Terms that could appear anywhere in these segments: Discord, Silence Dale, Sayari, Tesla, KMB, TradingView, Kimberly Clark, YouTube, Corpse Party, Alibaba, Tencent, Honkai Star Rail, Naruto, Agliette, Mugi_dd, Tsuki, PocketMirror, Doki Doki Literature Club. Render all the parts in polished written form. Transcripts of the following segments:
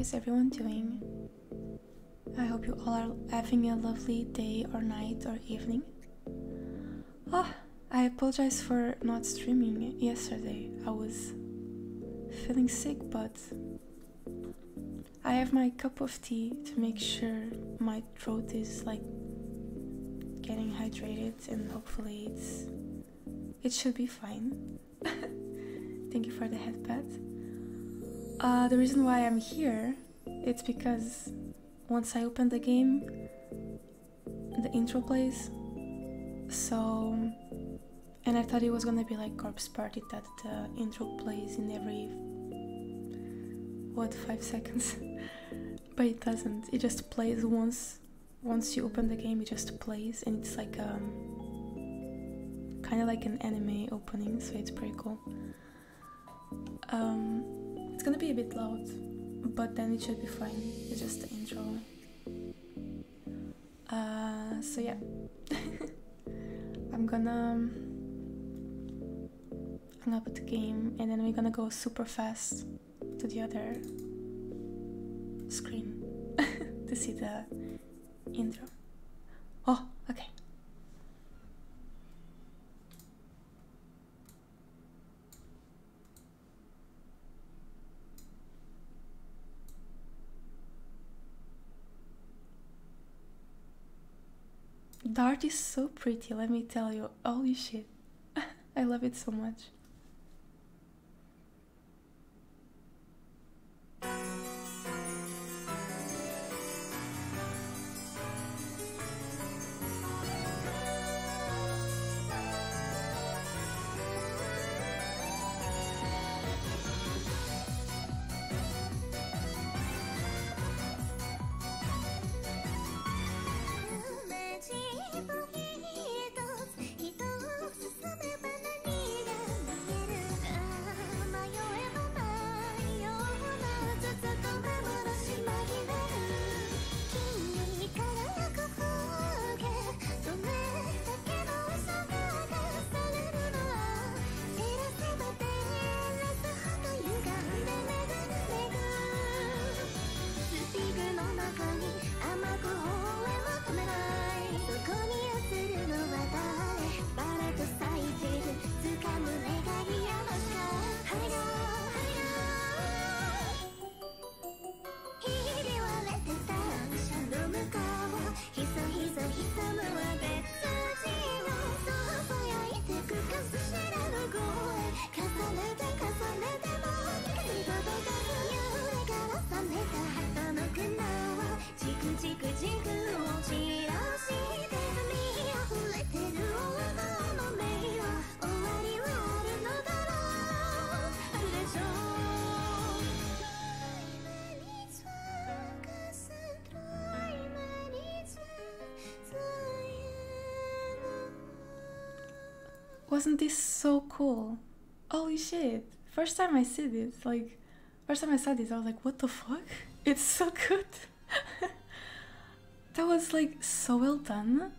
is everyone doing? I hope you all are having a lovely day or night or evening. Ah, I apologize for not streaming yesterday. I was feeling sick, but I have my cup of tea to make sure my throat is like getting hydrated, and hopefully it should be fine. Thank you for the head pat. The reason why I'm here, it's because once I open the game, the intro plays, so, and I thought it was gonna be like Corpse Party, that the intro plays in every, what, 5 seconds? But it doesn't, it just plays once you open the game, it just plays, and it's like kind of like an anime opening, so it's pretty cool. It's gonna be a bit loud, but then it should be fine, it's just the intro. So yeah, I'm gonna put the game, and then we're gonna go super fast to the other screen to see the intro. Oh, okay. The art is so pretty, let me tell you. Holy shit. I love it so much. Wasn't this so cool? Holy shit! First time I see this, like, first time I saw this, I was like, what the fuck? It's so good! That was like so well done.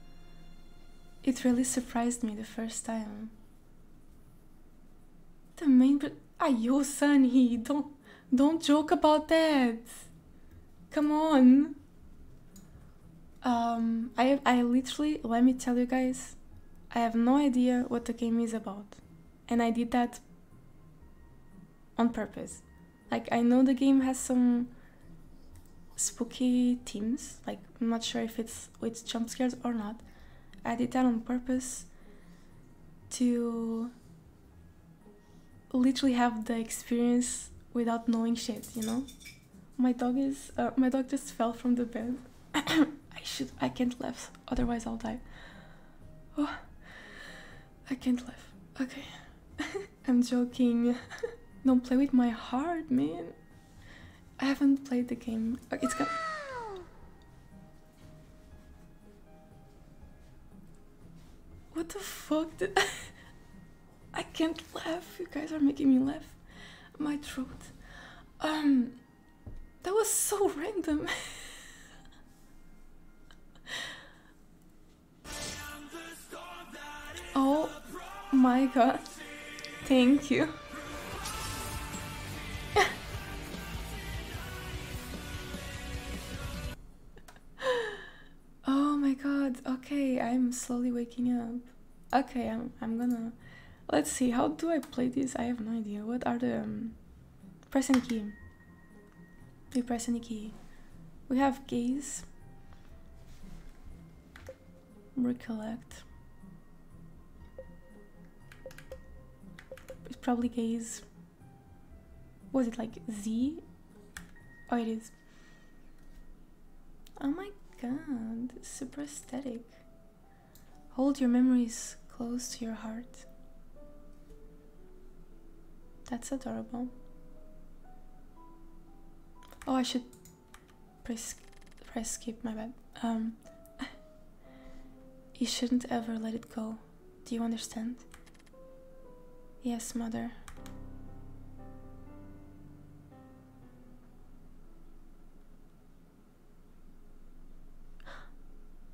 It really surprised me the first time. The main, ayo, Sunny, don't joke about that. Come on. I literally, let me tell you guys, I have no idea what the game is about, and I did that on purpose. Like, I know the game has some spooky themes, like, I'm not sure if it's with jump scares or not. I did that on purpose to literally have the experience without knowing shit, you know? My dog just fell from the bed. I can't laugh, otherwise I'll die. Oh. I can't laugh. Okay. I'm joking. Don't play with my heart, man. I haven't played the game. Okay, it's got... What the fuck did... I can't laugh. You guys are making me laugh. My throat. That was so random. Oh my god, thank you. slowly waking up. Okay, I'm gonna... Let's see, how do I play this? I have no idea. What are the... press any key. We press any key. We have gaze. Recollect. It's probably gaze. Was it like Z? Oh, it is. Oh my god, super aesthetic. Hold your memories close to your heart. That's adorable. Oh, I should press skip, my bad. You shouldn't ever let it go. Do you understand? Yes, mother.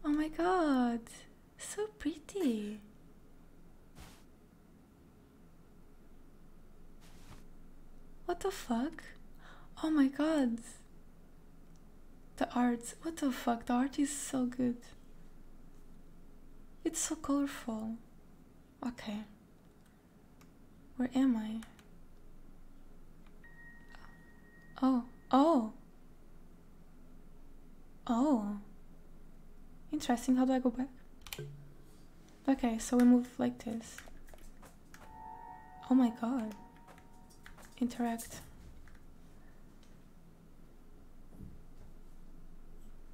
Oh my god, so pretty. What the fuck? Oh my god. The art, what the fuck, the art is so good. It's so colorful. Okay. Where am I? Oh, oh. Oh. Interesting, how do I go back? Okay, so we move like this. Oh my god. Interact.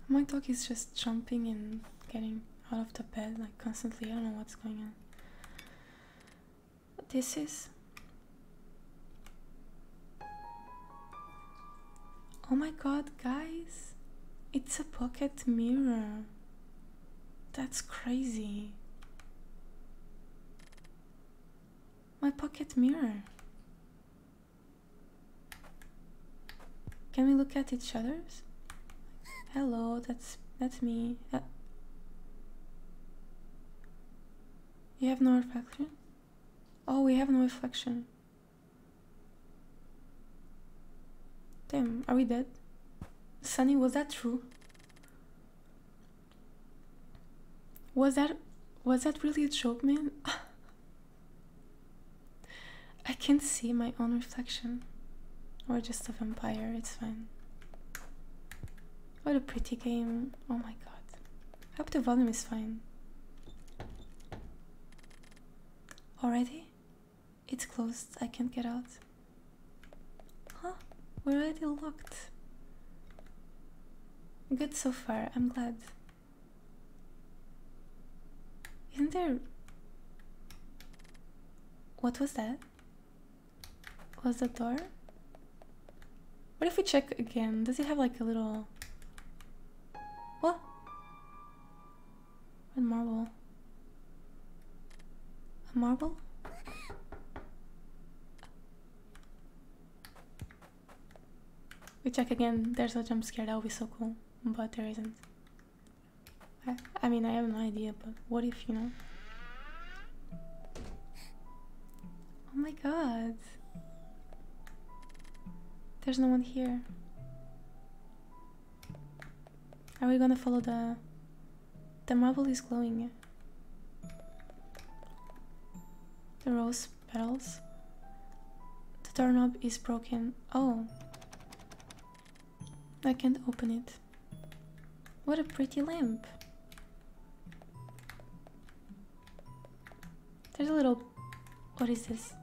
My dog is just jumping and getting out of the bed like constantly. I don't know what's going on. This is... Oh my god, guys. It's a pocket mirror. That's crazy. My pocket mirror. Can we look at each other's? Hello, that's me. You have no reflection? Oh, we have no reflection. Damn, are we dead? Sunny, was that true? Was that really a joke, man? I can't see my own reflection. Or just a vampire, it's fine. What a pretty game. Oh my god. I hope the volume is fine. Already? It's closed, I can't get out. Huh? We're already locked. Good so far, I'm glad. Isn't there... What was that? Was the door? What if we check again? Does it have like a little... What? A marble. A marble? We check again. There's a jump scare. That would be so cool. But there isn't. I mean, I have no idea, but what if, you know? Oh my god. There's no one here. Are we gonna follow the... The marble is glowing. The rose petals. The doorknob is broken. Oh. I can't open it. What a pretty lamp. There's a little... What is this?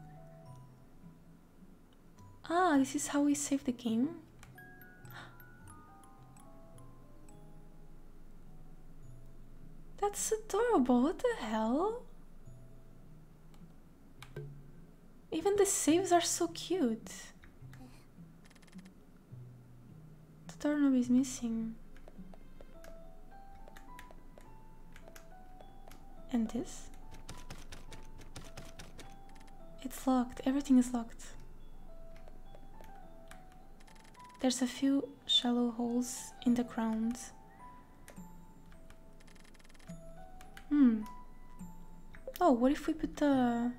Ah, this is how we save the game? That's adorable, what the hell? Even the saves are so cute. The doorknob is missing. And this? It's locked, everything is locked. There's a few shallow holes in the ground. Hmm. Oh, what if we put the...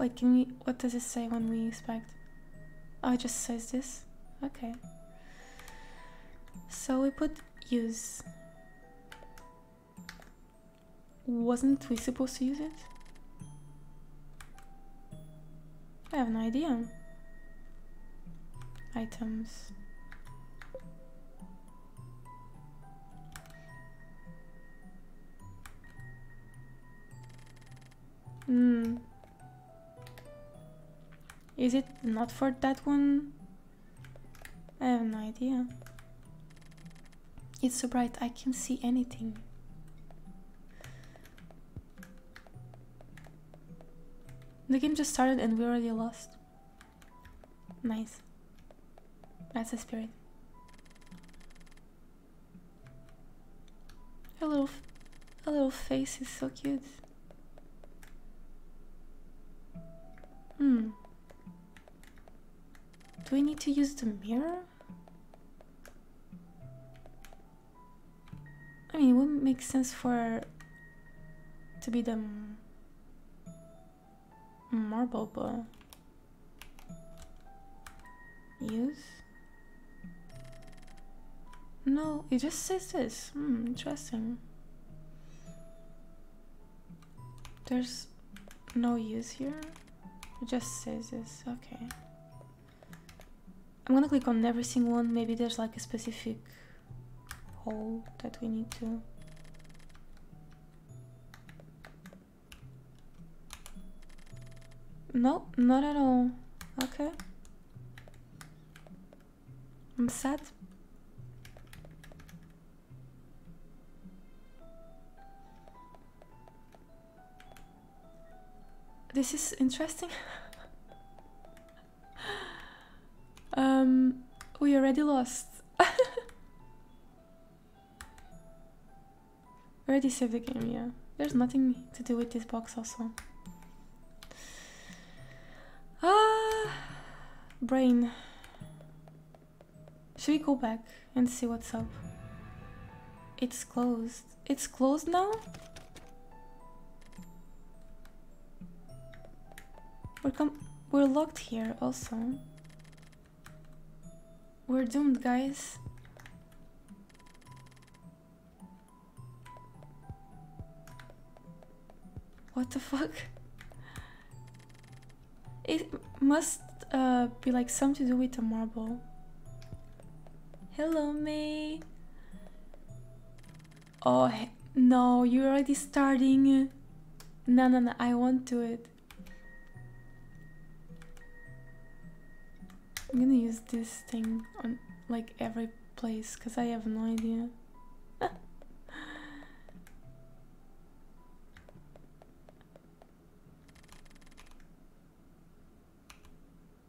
Wait, can we... What does it say when we spiked? Oh, it just says this? Okay. So we put use. Wasn't we supposed to use it? I have no idea. Items. Hmm. Is it not for that one? I have no idea. It's so bright, I can't see anything. The game just started and we already lost. Nice. That's the spirit. Her little face is so cute. Hmm. Do we need to use the mirror? I mean, it wouldn't make sense for to be the marble, but use? No, it just says this. Hmm, interesting. There's no use here. It just says this. Okay. I'm gonna click on every single one. Maybe there's like a specific hole that we need to. No, not at all. Okay. I'm sad. This is interesting. We already lost. Already saved the game, yeah. There's nothing to do with this box also. Ah, brain. Should we go back and see what's up? It's closed. It's closed now? We're locked here also. We're doomed, guys. What the fuck? It must be like something to do with a marble. Hello, May. Oh, no, you're already starting. No, no, no, I won't do it. I'm gonna use this thing on like every place because I have no idea.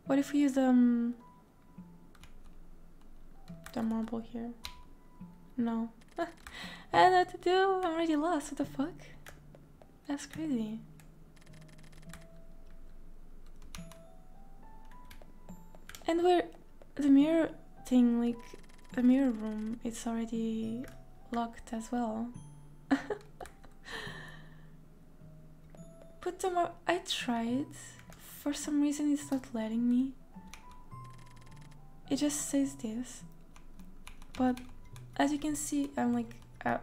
What if we use the marble here? No. I don't know what to do. I'm already lost. What the fuck? That's crazy. And where the mirror thing, like the mirror room, it's already locked as well. Put the marble. I tried. For some reason it's not letting me. It just says this. But as you can see, I'm like,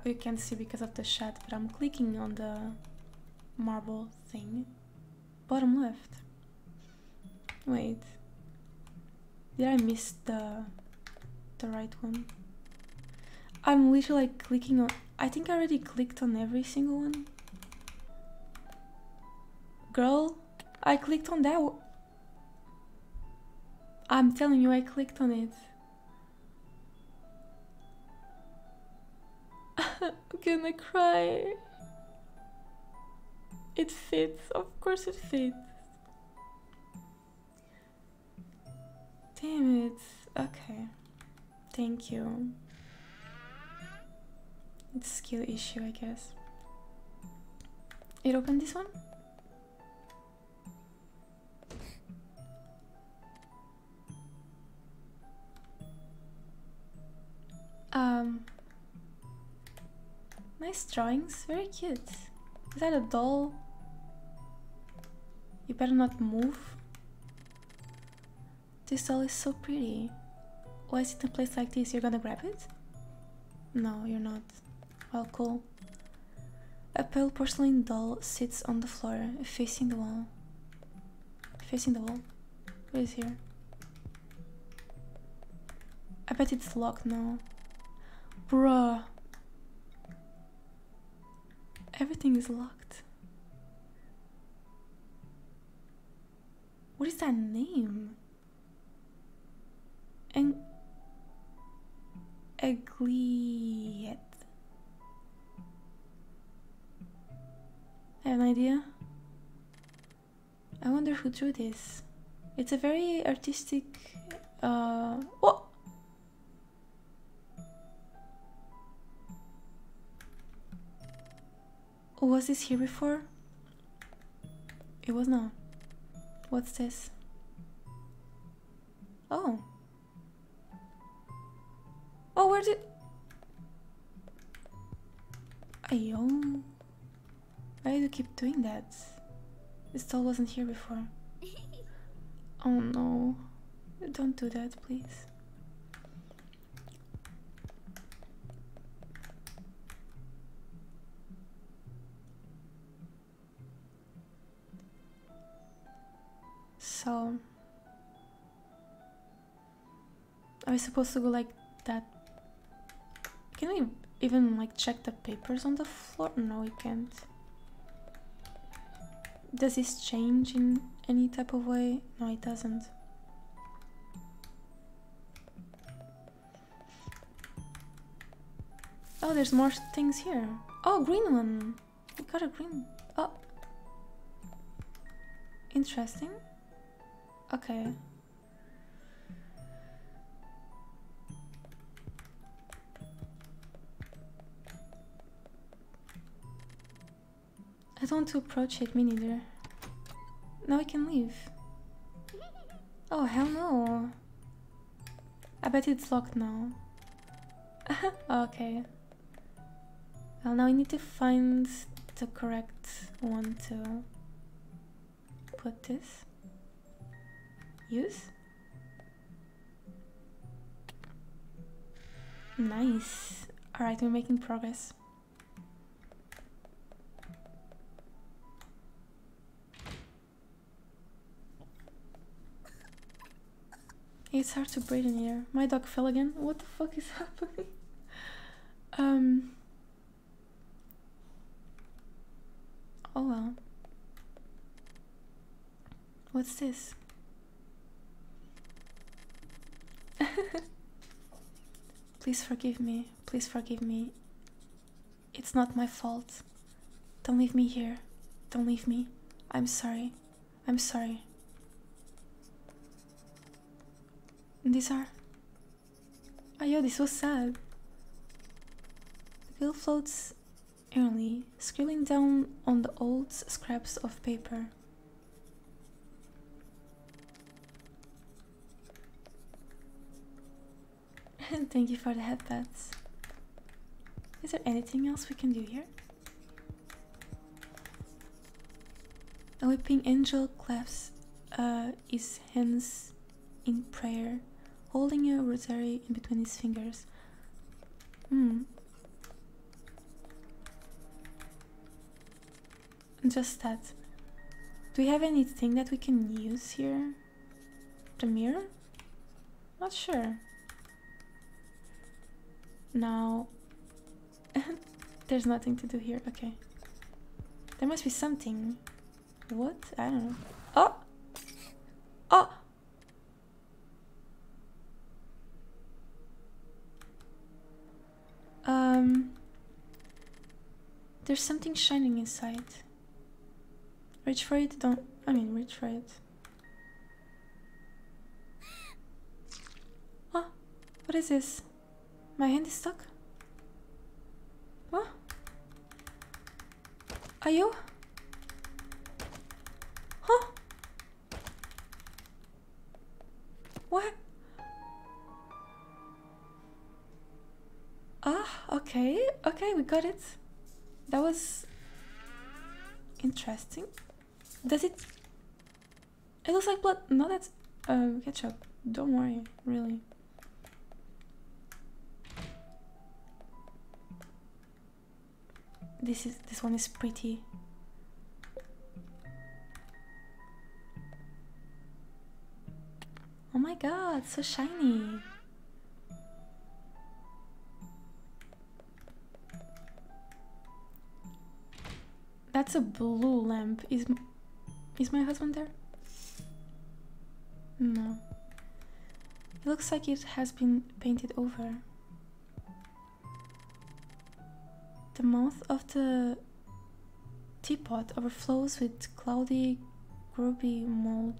you can see because of the chat, but I'm clicking on the marble thing. Bottom left. Wait. Did I miss the right one? I'm literally like clicking on... I think I already clicked on every single one. Girl, I clicked on that one. I'm telling you, I clicked on it. I'm gonna cry. It fits, of course it fits. Damn it. Okay. Thank you. It's a skill issue, I guess. It opened this one? Nice drawings. Very cute. Is that a doll? You better not move. This doll is so pretty. Why is it in a place like this? You're gonna grab it? No, you're not. Well, cool. A pale porcelain doll sits on the floor, facing the wall. Facing the wall? What is here? I bet it's locked now. Bruh. Everything is locked. What is that name? And... Agliette. I have an idea. I wonder who drew this. It's a very artistic... Oh! Was this here before? It was not. What's this? Oh. Oh, where did... Ayo. Why do you keep doing that? This doll wasn't here before. Oh no. Don't do that, please. So... Are we supposed to go like that? Can we even like check the papers on the floor? No, we can't. Does this change in any type of way? No, it doesn't. Oh, there's more things here. Oh, green one. I got a green. Oh. Interesting. Okay. I don't want to approach it, me neither. Now I can leave. Oh, hell no. I bet it's locked now. Okay. Well, now we need to find the correct one to put this. Use? Nice. Alright, we're making progress. It's hard to breathe in here. My dog fell again. What the fuck is happening? Oh well. What's this? Please forgive me. Please forgive me. It's not my fault. Don't leave me here. Don't leave me. I'm sorry. I'm sorry. These are... Oh, yo, this was sad. The girl floats early, scribbling down on the old scraps of paper. And thank you for the headbats. Is there anything else we can do here? A weeping angel clasps his hands in prayer, holding a rosary in between his fingers. Just that. Do we have anything that we can use here? The mirror? Not sure. No. There's nothing to do here. Okay. There must be something. What? I don't know. Oh! Oh! There's something shining inside. Reach for it, don't... I mean, reach for it. Oh, what is this? My hand is stuck? What? Are you? Huh? What? Ah, okay. Okay, we got it. That was interesting. Does it... It looks like blood. No, that's ketchup. Don't worry, really. This one is pretty. Oh my god, so shiny. That's a blue lamp. Is my husband there? No. It looks like it has been painted over. The mouth of the teapot overflows with cloudy, grubby mold.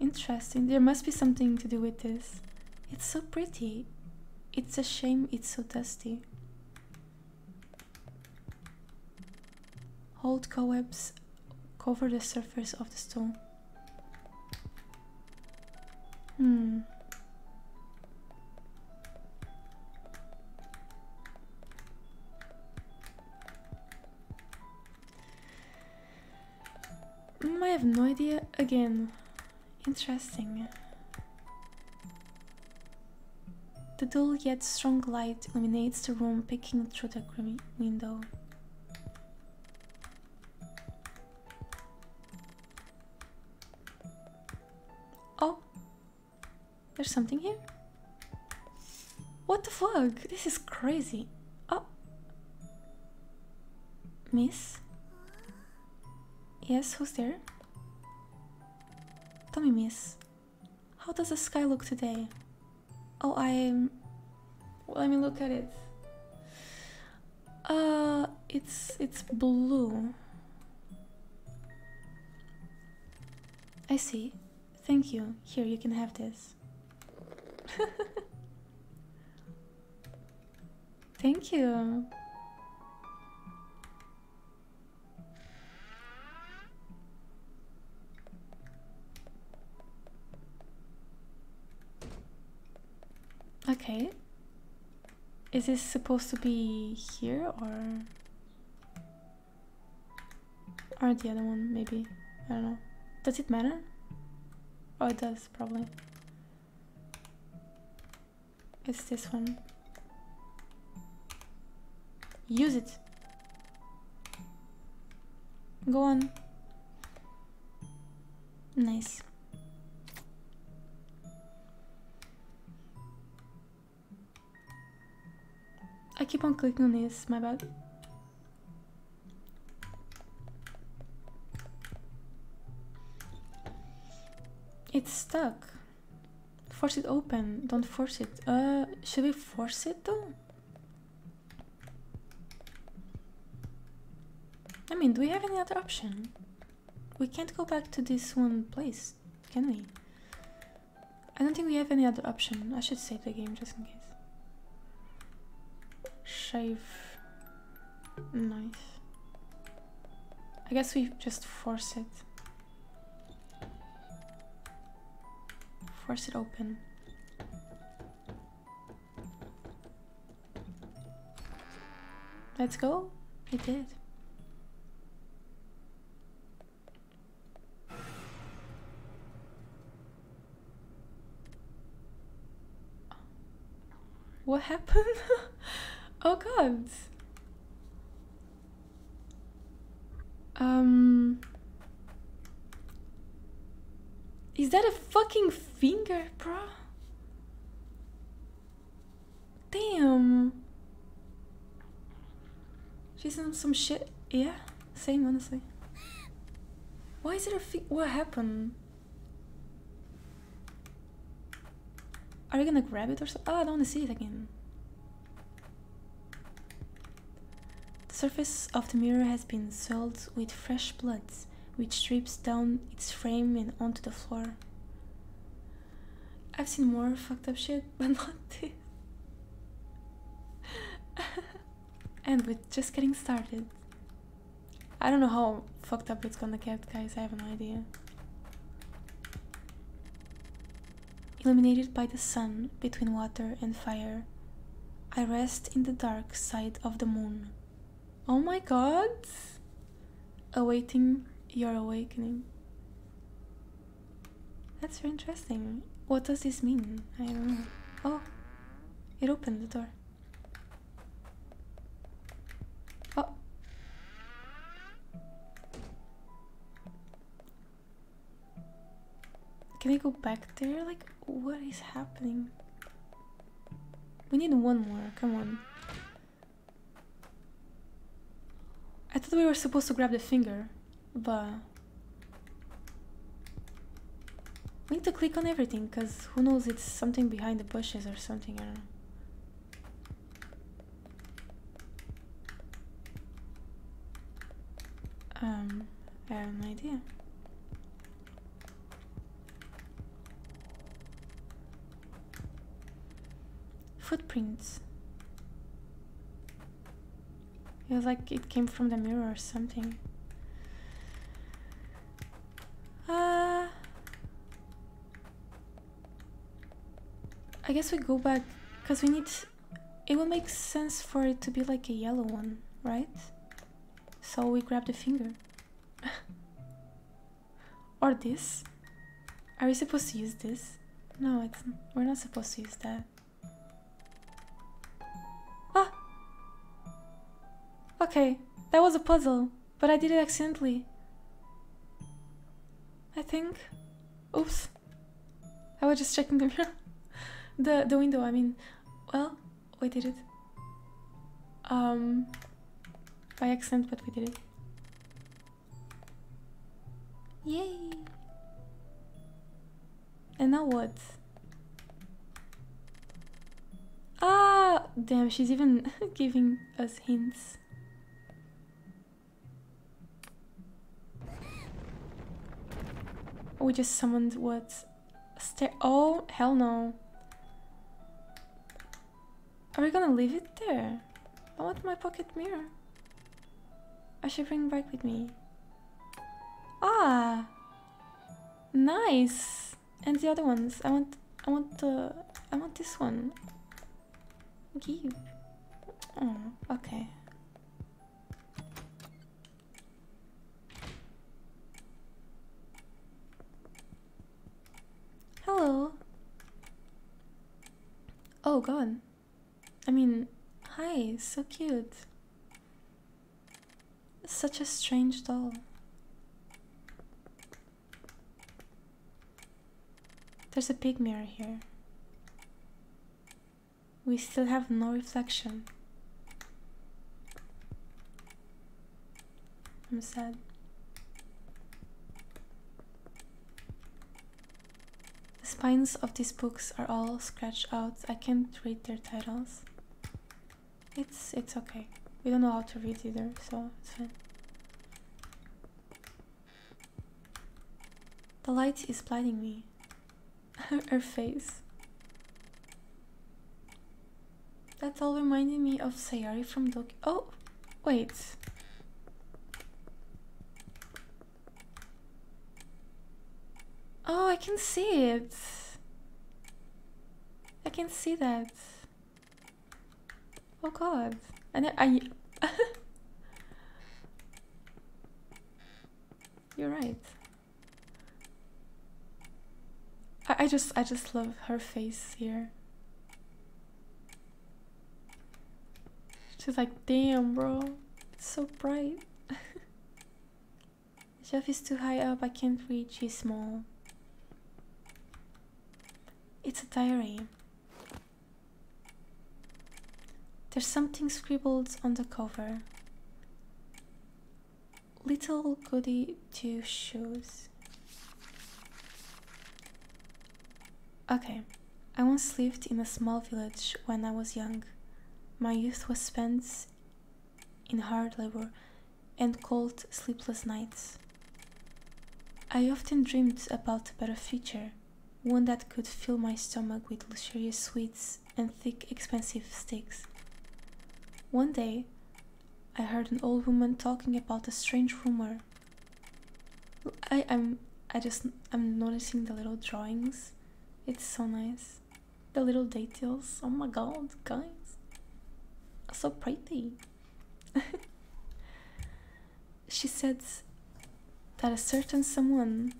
Interesting. There must be something to do with this. It's so pretty. It's a shame it's so dusty. Old cobwebs cover the surface of the stone. I have no idea again. Interesting. The dull yet strong light illuminates the room, peeking through the grimy window. Oh! There's something here? What the fuck? This is crazy. Oh! Miss? Yes, who's there? Tell me, miss. How does the sky look today? Oh, well, let me look at it. It's blue. I see. Thank you. Here, you can have this. Thank you. Okay. Is this supposed to be here or the other one, maybe? I don't know. Does it matter? Oh, it does, probably. It's this one. Use it! Go on. Nice. I keep on clicking on this, my bad. It's stuck. Force it open, don't force it. Should we force it though? I mean, do we have any other option? We can't go back to this one place, can we? I don't think we have any other option. I should save the game just in case. Shave knife. I guess we just force it. Force it open. Let's go. It did. What happened? Oh god! Is that a fucking finger, bro? Damn! She's in some shit. Yeah, same, honestly. Why is it a finger? What happened? Are you gonna grab it or something? Oh, I don't wanna see it again. The surface of the mirror has been soiled with fresh blood, which drips down its frame and onto the floor. I've seen more fucked up shit, but not this. And we're just getting started. I don't know how fucked up it's gonna get, guys, I have no idea. Illuminated by the sun, between water and fire, I rest in the dark side of the moon. Oh my god! Awaiting your awakening. That's very interesting. What does this mean? I don't know. Oh! It opened the door. Can I go back there? Like, what is happening? We need one more, come on. I thought we were supposed to grab the finger, but... we need to click on everything, because who knows, it's something behind the bushes or something, I don't know. I have an idea. Footprints. It was like it came from the mirror or something. I guess we go back, because we need... it would make sense for it to be like a yellow one, right? So we grab the finger. Or this. Are we supposed to use this? No, it's, we're not supposed to use that. Ah! Okay, that was a puzzle, but I did it accidentally, I think. Oops. I was just checking the mirror. The window, I mean. Well, we did it. By accident, but we did it. Yay! And now what? Ah! Damn, she's even giving us hints. We just summoned what? Oh, hell no. Are we gonna leave it there? I want my pocket mirror. I should bring it back with me. Ah, nice. And the other ones. I want this one. Give. Oh, okay. Hello. Oh God. I mean, hi, so cute. Such a strange doll. There's a big mirror here. We still have no reflection. I'm sad. The spines of these books are all scratched out. I can't read their titles. It's okay. We don't know how to read either, so it's fine. The light is blinding me. Her face. That all reminded me of Sayari from Doki. Oh, wait. Oh, I can see it. I can see that. Oh God. And I you're right. I just love her face here. She's like, damn bro, it's so bright. The shelf is too high up, I can't reach, he's small. It's a diary. There's something scribbled on the cover. Little goody two shoes. Okay, I once lived in a small village when I was young. My youth was spent in hard labor and cold, sleepless nights. I often dreamed about a better future, one that could fill my stomach with luxurious sweets and thick, expensive steaks. One day, I heard an old woman talking about a strange rumor. I'm noticing the little drawings. It's so nice. The little details. Oh my God, guys. So pretty. She said that a certain someone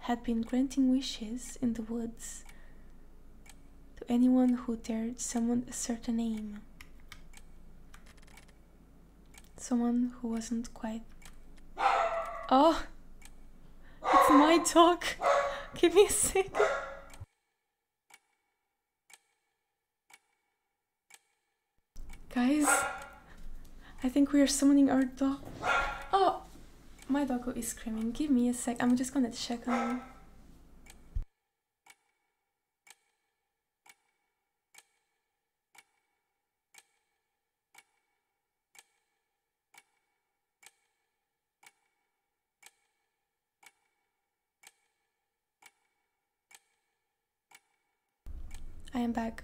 had been granting wishes in the woods to anyone who dared summon a certain name. Someone who wasn't quite... Oh! It's my talk! Give me a second. Guys, I think we are summoning our dog. Oh, my doggo is screaming. Give me a sec. I'm just gonna check on him. I am back.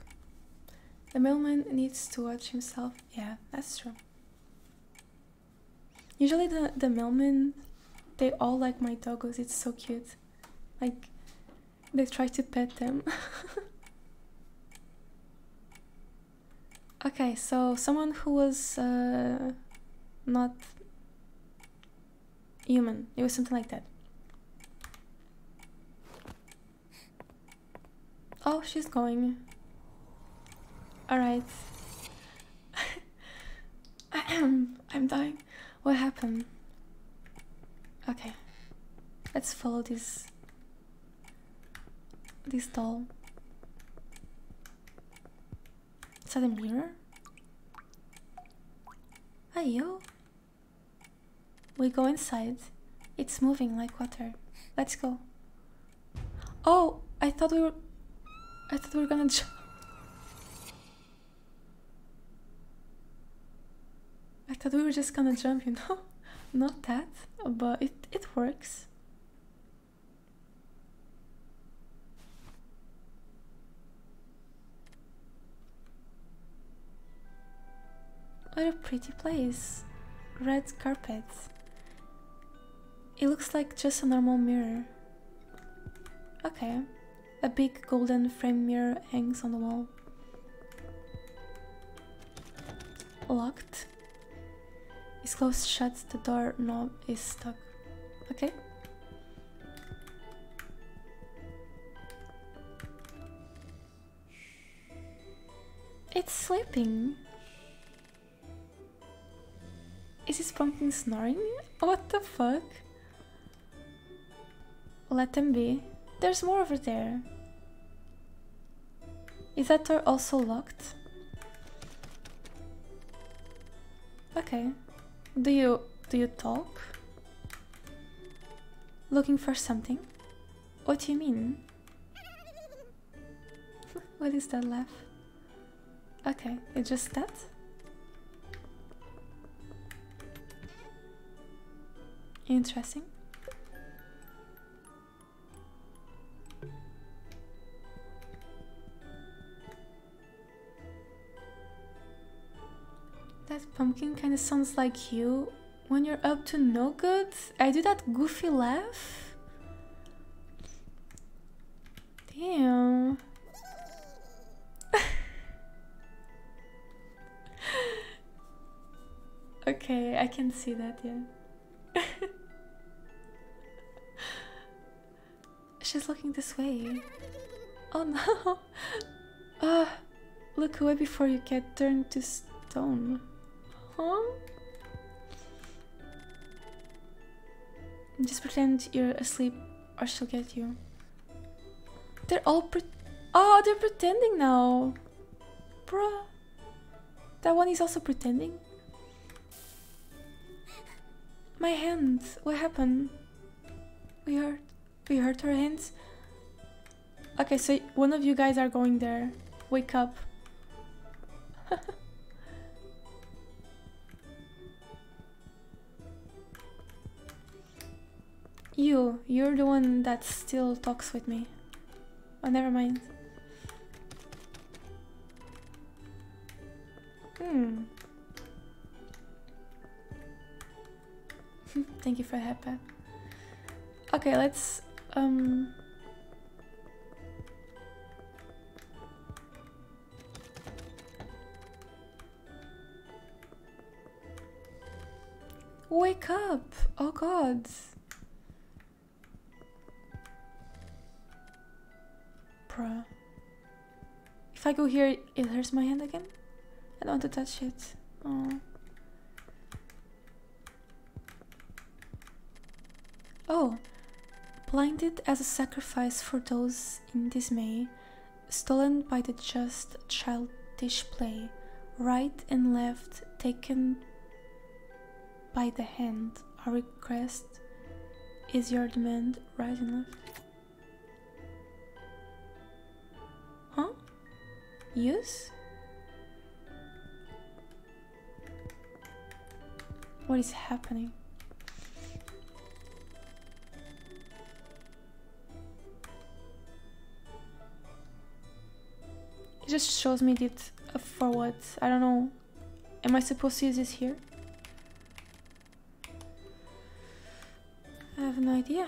The mailman needs to watch himself. Yeah, that's true. Usually the mailmen, they all like my doggos. It's so cute. Like, they try to pet them. Okay, so someone who was not human. It was something like that. Oh, she's going. Alright. I'm dying. What happened? Okay. Let's follow this doll. Is that a mirror? Hey, yo. We go inside. It's moving like water. Let's go. Oh, I thought we were gonna jump. I thought we were just gonna jump, you know? Not that, but it works. What a pretty place. Red carpet. It looks like just a normal mirror. Okay. A big golden frame mirror hangs on the wall. Locked. It's closed shut, the door knob is stuck. Okay. It's sleeping. Is this pumpkin snoring? What the fuck? Let them be. There's more over there. Is that door also locked? Okay. Do you talk? Looking for something? What do you mean? What is that laugh? Okay, it's just that? Interesting. That pumpkin kind of sounds like you when you're up to no good. I do that goofy laugh. Damn. Okay, I can see that, yeah. She's looking this way. Oh no. Look away before you get turned to stone. Just pretend you're asleep or she'll get you. They're all oh, they're pretending now. Bruh. That one is also pretending. My hand. What happened? We hurt her hands. Okay, so one of you guys are going there. Wake up. You're the one that still talks with me. Oh, never mind. Thank you for the headpad. Okay, let's wake up! Oh god! If I go here, it hurts my hand again. I don't want to touch it. Oh. Oh, blinded as a sacrifice for those in dismay, stolen by the just childish play, right and left taken by the hand, our request is your demand, right and left. Huh? Use? What is happening? It just shows me that for what? I don't know. Am I supposed to use this here? I have no idea.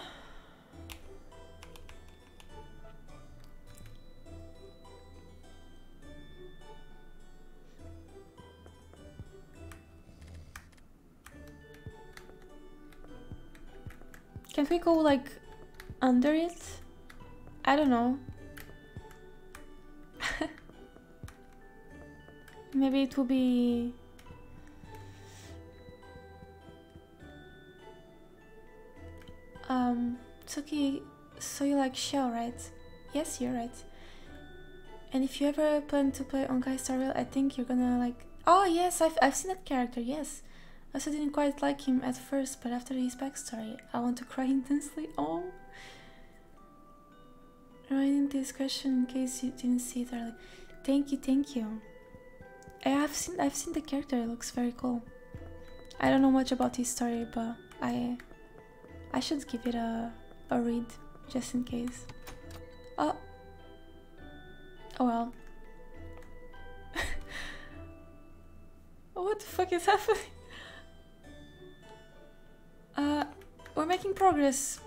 Can't we go like under it? I don't know. Maybe it will be... Tsuki, so you like Shell, right? Yes, you're right. And if you ever plan to play Honkai Star Rail, I think you're gonna like... Oh yes, I've seen that character, yes. I also didn't quite like him at first, but after his backstory, I want to cry intensely. Oh! Writing this question in case you didn't see it earlier. Thank you, thank you. I've seen the character. It looks very cool. I don't know much about his story, but I should give it a read just in case. Oh. Oh well. What the fuck is happening? We're making progress.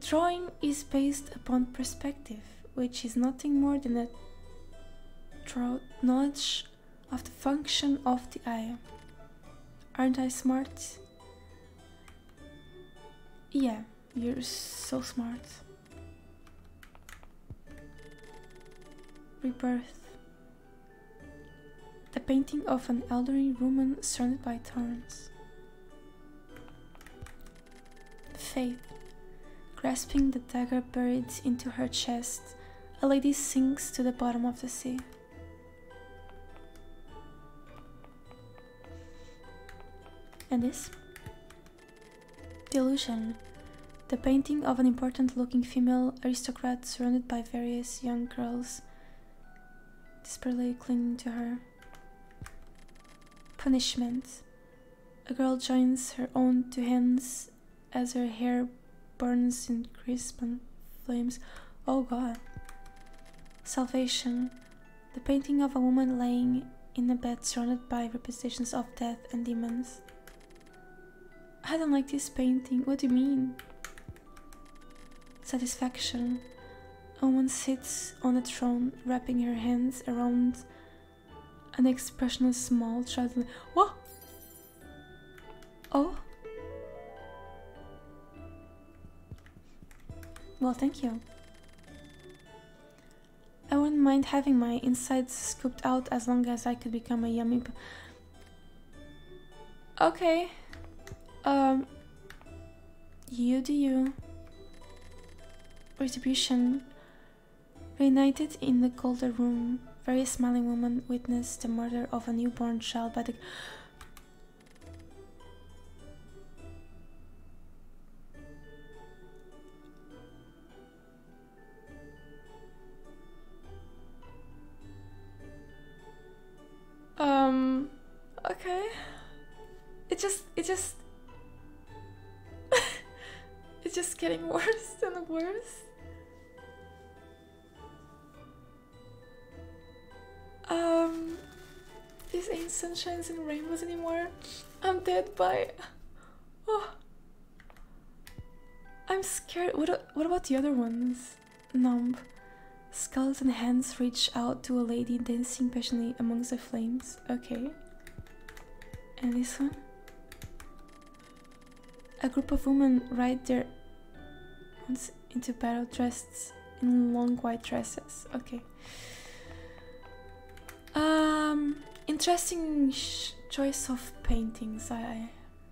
Drawing is based upon perspective, which is nothing more than a knowledge of the function of the eye. Aren't I smart? Yeah, you're so smart. Rebirth. The painting of an elderly woman surrounded by thorns. Faith. Grasping the dagger buried into her chest, a lady sinks to the bottom of the sea. And this? Delusion. The painting of an important-looking female aristocrat surrounded by various young girls, desperately clinging to her. Punishment. A girl joins her own two hands as her hair burns in crisp and flames. Oh god. Salvation. The painting of a woman laying in a bed surrounded by representations of death and demons. I don't like this painting. What do you mean? Satisfaction. A woman sits on a throne, wrapping her hands around an expressionless small child. What? Oh? Well, thank you. I wouldn't mind having my insides scooped out as long as I could become a yummy... Okay. You do you. Retribution. Reunited in the colder room, various smiling women witnessed the murder of a newborn child by the... Okay. It's just it's just getting worse and worse. These ain't sunshines and rainbows anymore. I'm dead by... Oh. I'm scared. What about the other ones? Numb. Skulls and hands reach out to a lady dancing passionately amongst the flames. Okay. And this one? A group of women ride their horses into battle dressed in long white dresses. Okay. Interesting choice of paintings, I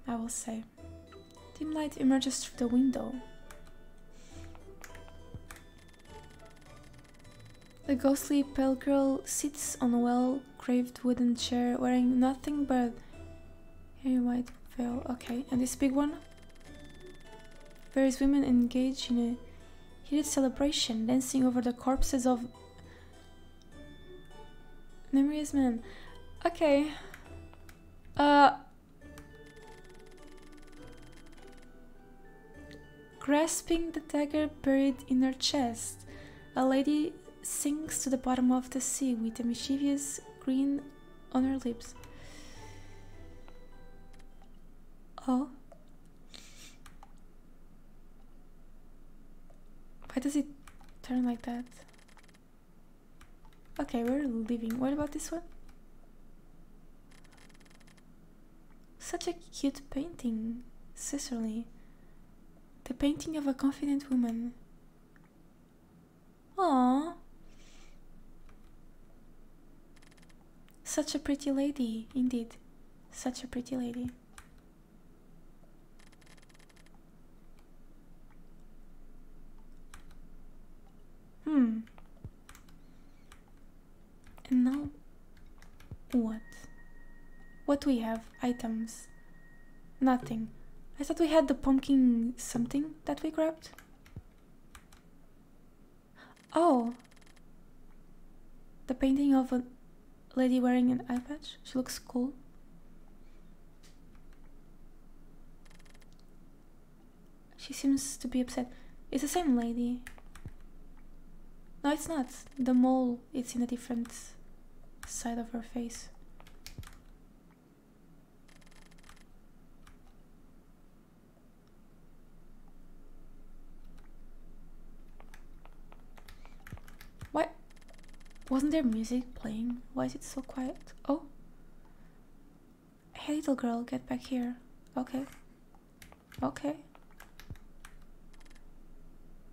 I will say. Dim light emerges through the window. The ghostly pale girl sits on a well-carved wooden chair, wearing nothing but a white veil. Okay, and this big one? Various women engage in a heated celebration, dancing over the corpses of numerous men. Okay. Grasping the dagger buried in her chest, a lady sinks to the bottom of the sea with a mischievous grin on her lips. Oh. Why does it turn like that? Okay, we're leaving. What about this one? Such a cute painting, Cicely. The painting of a confident woman. Aww. Such a pretty lady, indeed. Such a pretty lady. And now, what? What do we have? Items. Nothing. I thought we had the pumpkin something that we grabbed. Oh! The painting of a lady wearing an eye patch. She looks cool. She seems to be upset. It's the same lady. No, it's not. The mole, it's in a different side of her face. Why? Wasn't there music playing? Why is it so quiet? Oh. Hey, little girl, get back here. Okay. Okay.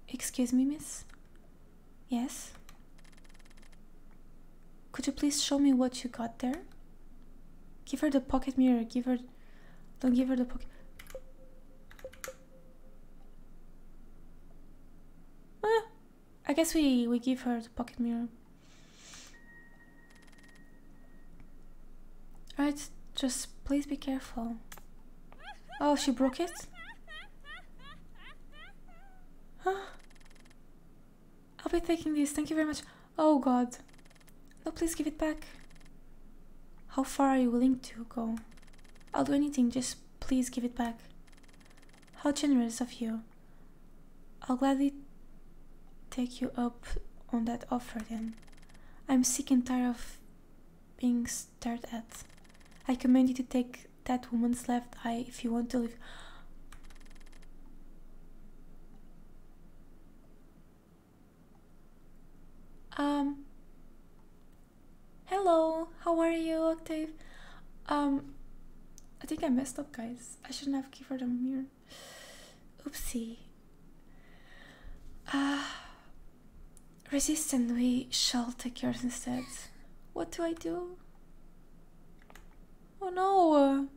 Excuse me, miss? Yes? Could you please show me what you got there? Give her the pocket mirror, give her... Don't give her the pocket... Ah, I guess we give her the pocket mirror. Alright, just please be careful. Oh, she broke it? Huh? I'll be taking this, thank you very much. Oh god. No, please give it back. How far are you willing to go? I'll do anything, just please give it back. How generous of you. I'll gladly take you up on that offer then. I'm sick and tired of being stared at. I command you to take that woman's left eye if you want to live. Hello, how are you, Octave? I think I messed up, guys. I shouldn't have given her the mirror. Oopsie. Resist and we shall take yours instead. What do I do? Oh no!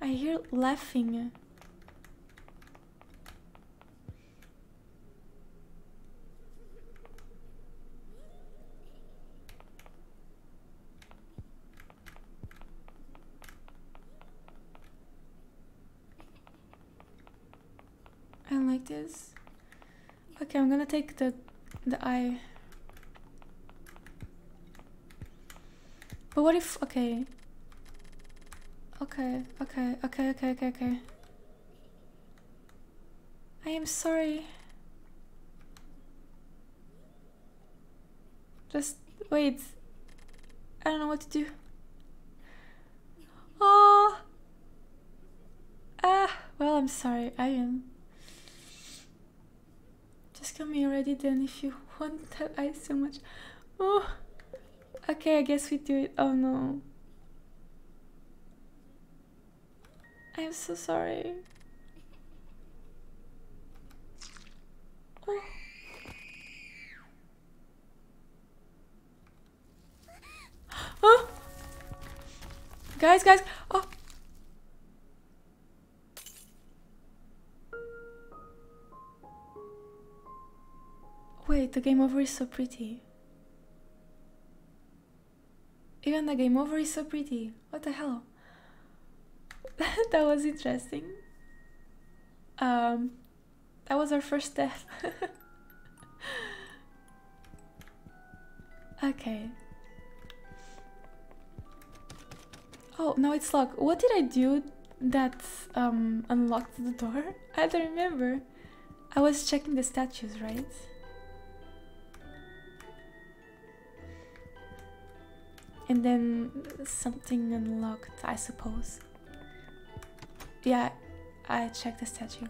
I hear laughing. I don't like this. Okay, I'm gonna take the eye. But what if... Okay. Okay. I am sorry. Just wait. I don't know what to do. Oh. Ah, well, I'm sorry. I am. Just kill me already then if you want that eye so much. Oh. Okay, I guess we do it. Oh no. I'm so sorry. Oh. Guys. Oh. Wait, the game over is so pretty. Even the game over is so pretty. What the hell? That was interesting. That was our first death. Okay. Oh, now it's locked. What did I do that unlocked the door? I don't remember. I was checking the statues, right? And then something unlocked, I suppose. Yeah, I checked the statue.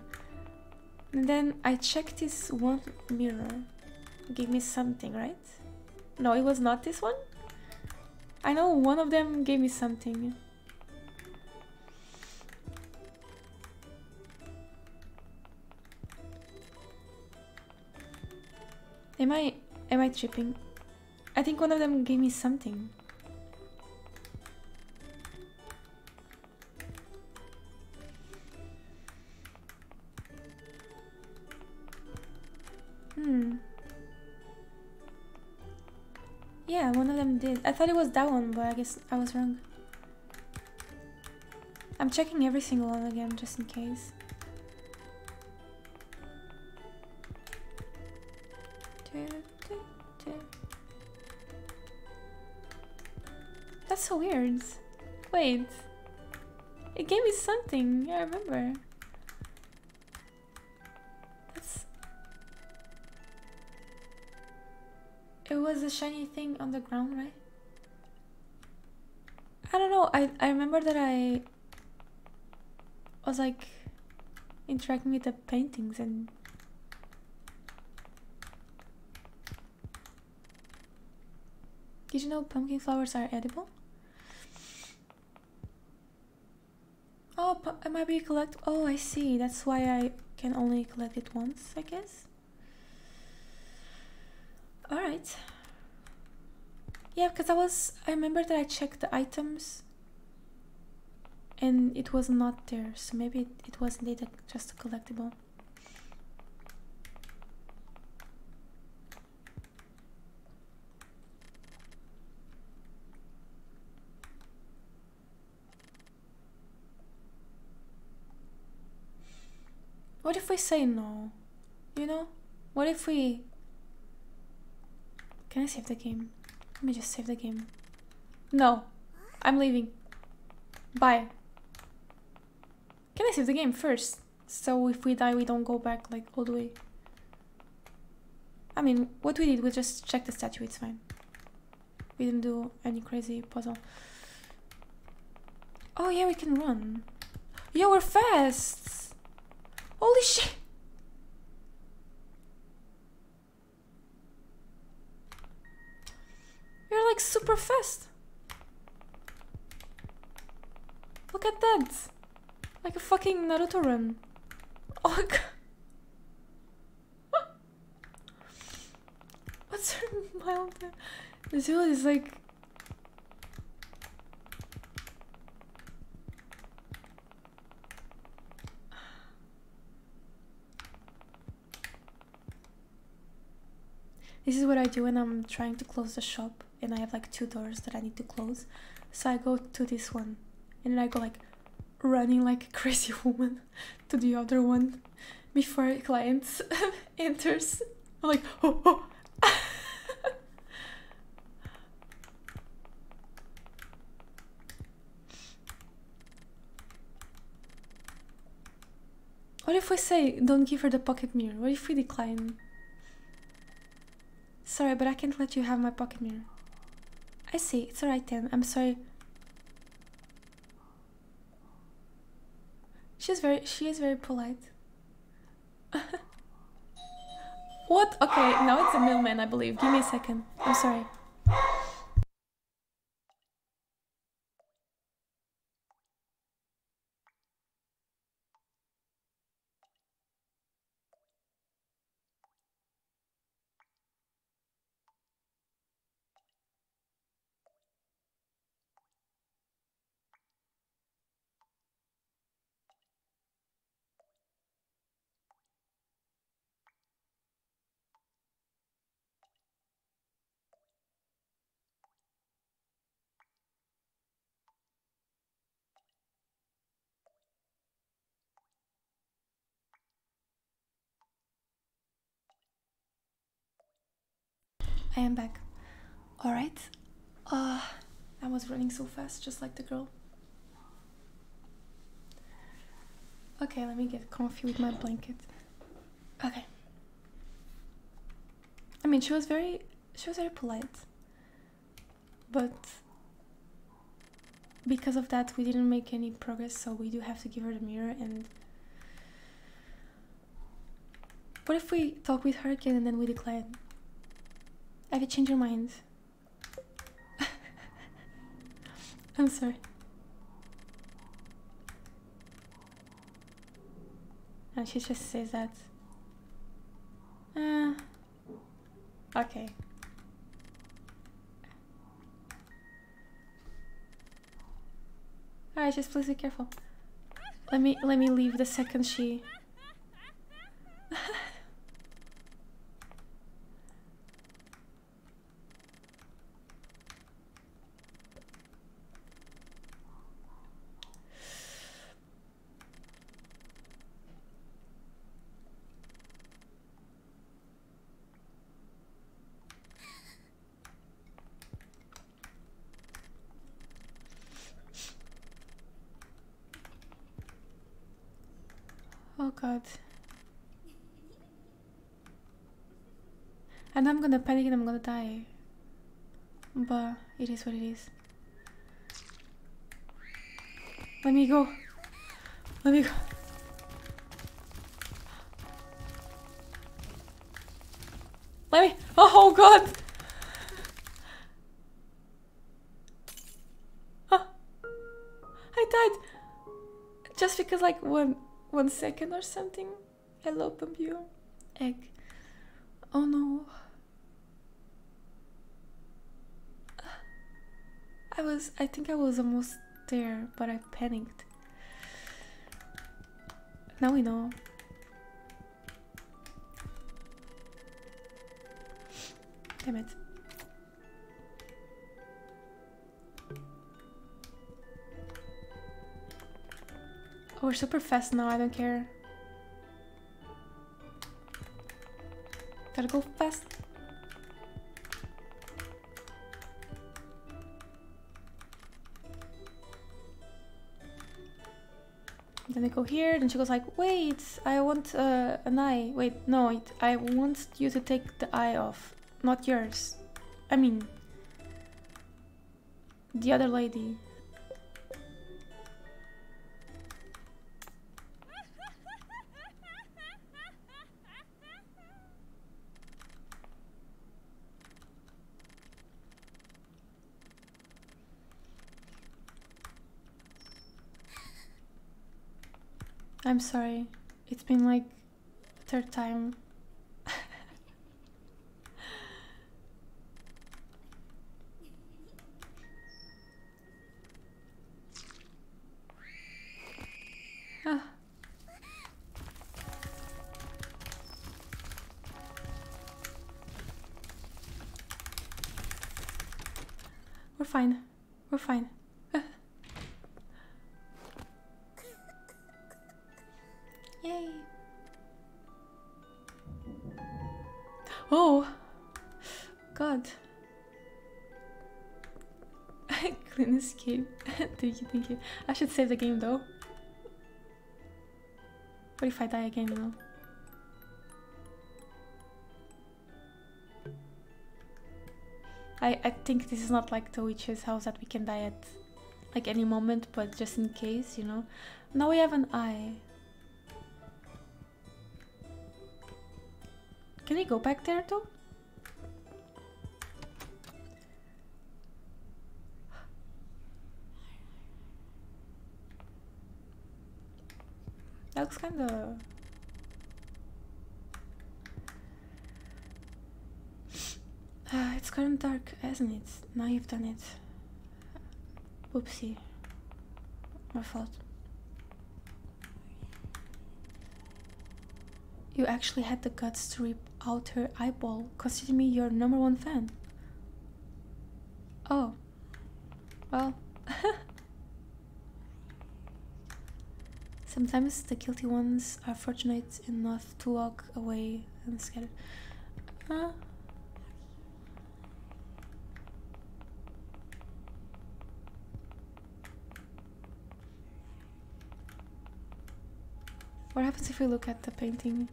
And then I checked this one mirror. Gave me something, right? No, it was not this one? I know one of them gave me something. Am I tripping? I think one of them gave me something. Yeah, one of them did. I thought it was that one, but I guess I was wrong. I'm checking every single one again, just in case. That's so weird. Wait. It gave me something, I remember. It was a shiny thing on the ground, right? I don't know, I remember that I was like interacting with the paintings and... Did you know pumpkin flowers are edible? Oh, it might be collect... Oh, I see, that's why I can only collect it once, I guess. Alright. Yeah, because I remember that I checked the items and it was not there, so maybe it was indeed just a collectible. What if we say no? You know? What if we... Can I save the game? Let me just save the game. No, I'm leaving. Bye. Can I save the game first? So if we die, we don't go back like all the way. I mean, what we did, we just checked the statue, it's fine. We didn't do any crazy puzzle. Oh yeah, we can run. Yo, we're fast! Holy shit! You're like super fast. Look at that. Like a fucking Naruto run. Oh my god. What's her mild? The zoo is like... This is what I do when I'm trying to close the shop. And I have like two doors that I need to close, so I go to this one and then I go like running like a crazy woman to the other one before a client enters. I'm like, oh, oh. What if we say don't give her the pocket mirror? What if we decline? Sorry, but I can't let you have my pocket mirror. I see, it's alright then, I'm sorry. She is very polite. What? Okay, now it's a mailman, I believe. Give me a second. I'm sorry. I am back. Alright. I was running so fast, just like the girl. Okay, let me get comfy with my blanket. Okay. I mean, she was very polite. But because of that, we didn't make any progress, so we do have to give her the mirror and... What if we talk with her again and then we decline? Have you changed your mind? I'm sorry. And she just says that. Okay. Alright, just please be careful. Let me leave the second she... Oh god. And I'm gonna panic and I'm gonna die. But it is what it is. Let me go. Let me go. Let me. Oh god. Oh. I died. Just because like one second or something. Hello, Pompieu. Egg. Oh no. I think I was almost there, but I panicked. Now we know. Damn it. We're super fast now, I don't care. Gotta go fast. Then I go here, then she goes like, wait, I want an eye. Wait, no, I want you to take the eye off, not yours. I mean, the other lady. I'm sorry, it's been like the third time. Ah. We're fine, we're fine. Oh, God. Clean escape. Thank you, thank you. I should save the game though. What if I die again, you know? I think this is not like the witch's house that we can die at like any moment, but just in case, you know? Now we have an eye. Can we go back there though? That looks kinda... it's kinda dark, hasn't it? Now you've done it. Oopsie. My fault. You actually had the guts to rip out her eyeball. Consider me your #1 fan. Oh. Well. Sometimes the guilty ones are fortunate enough to walk away and scatter. What happens if we look at the painting?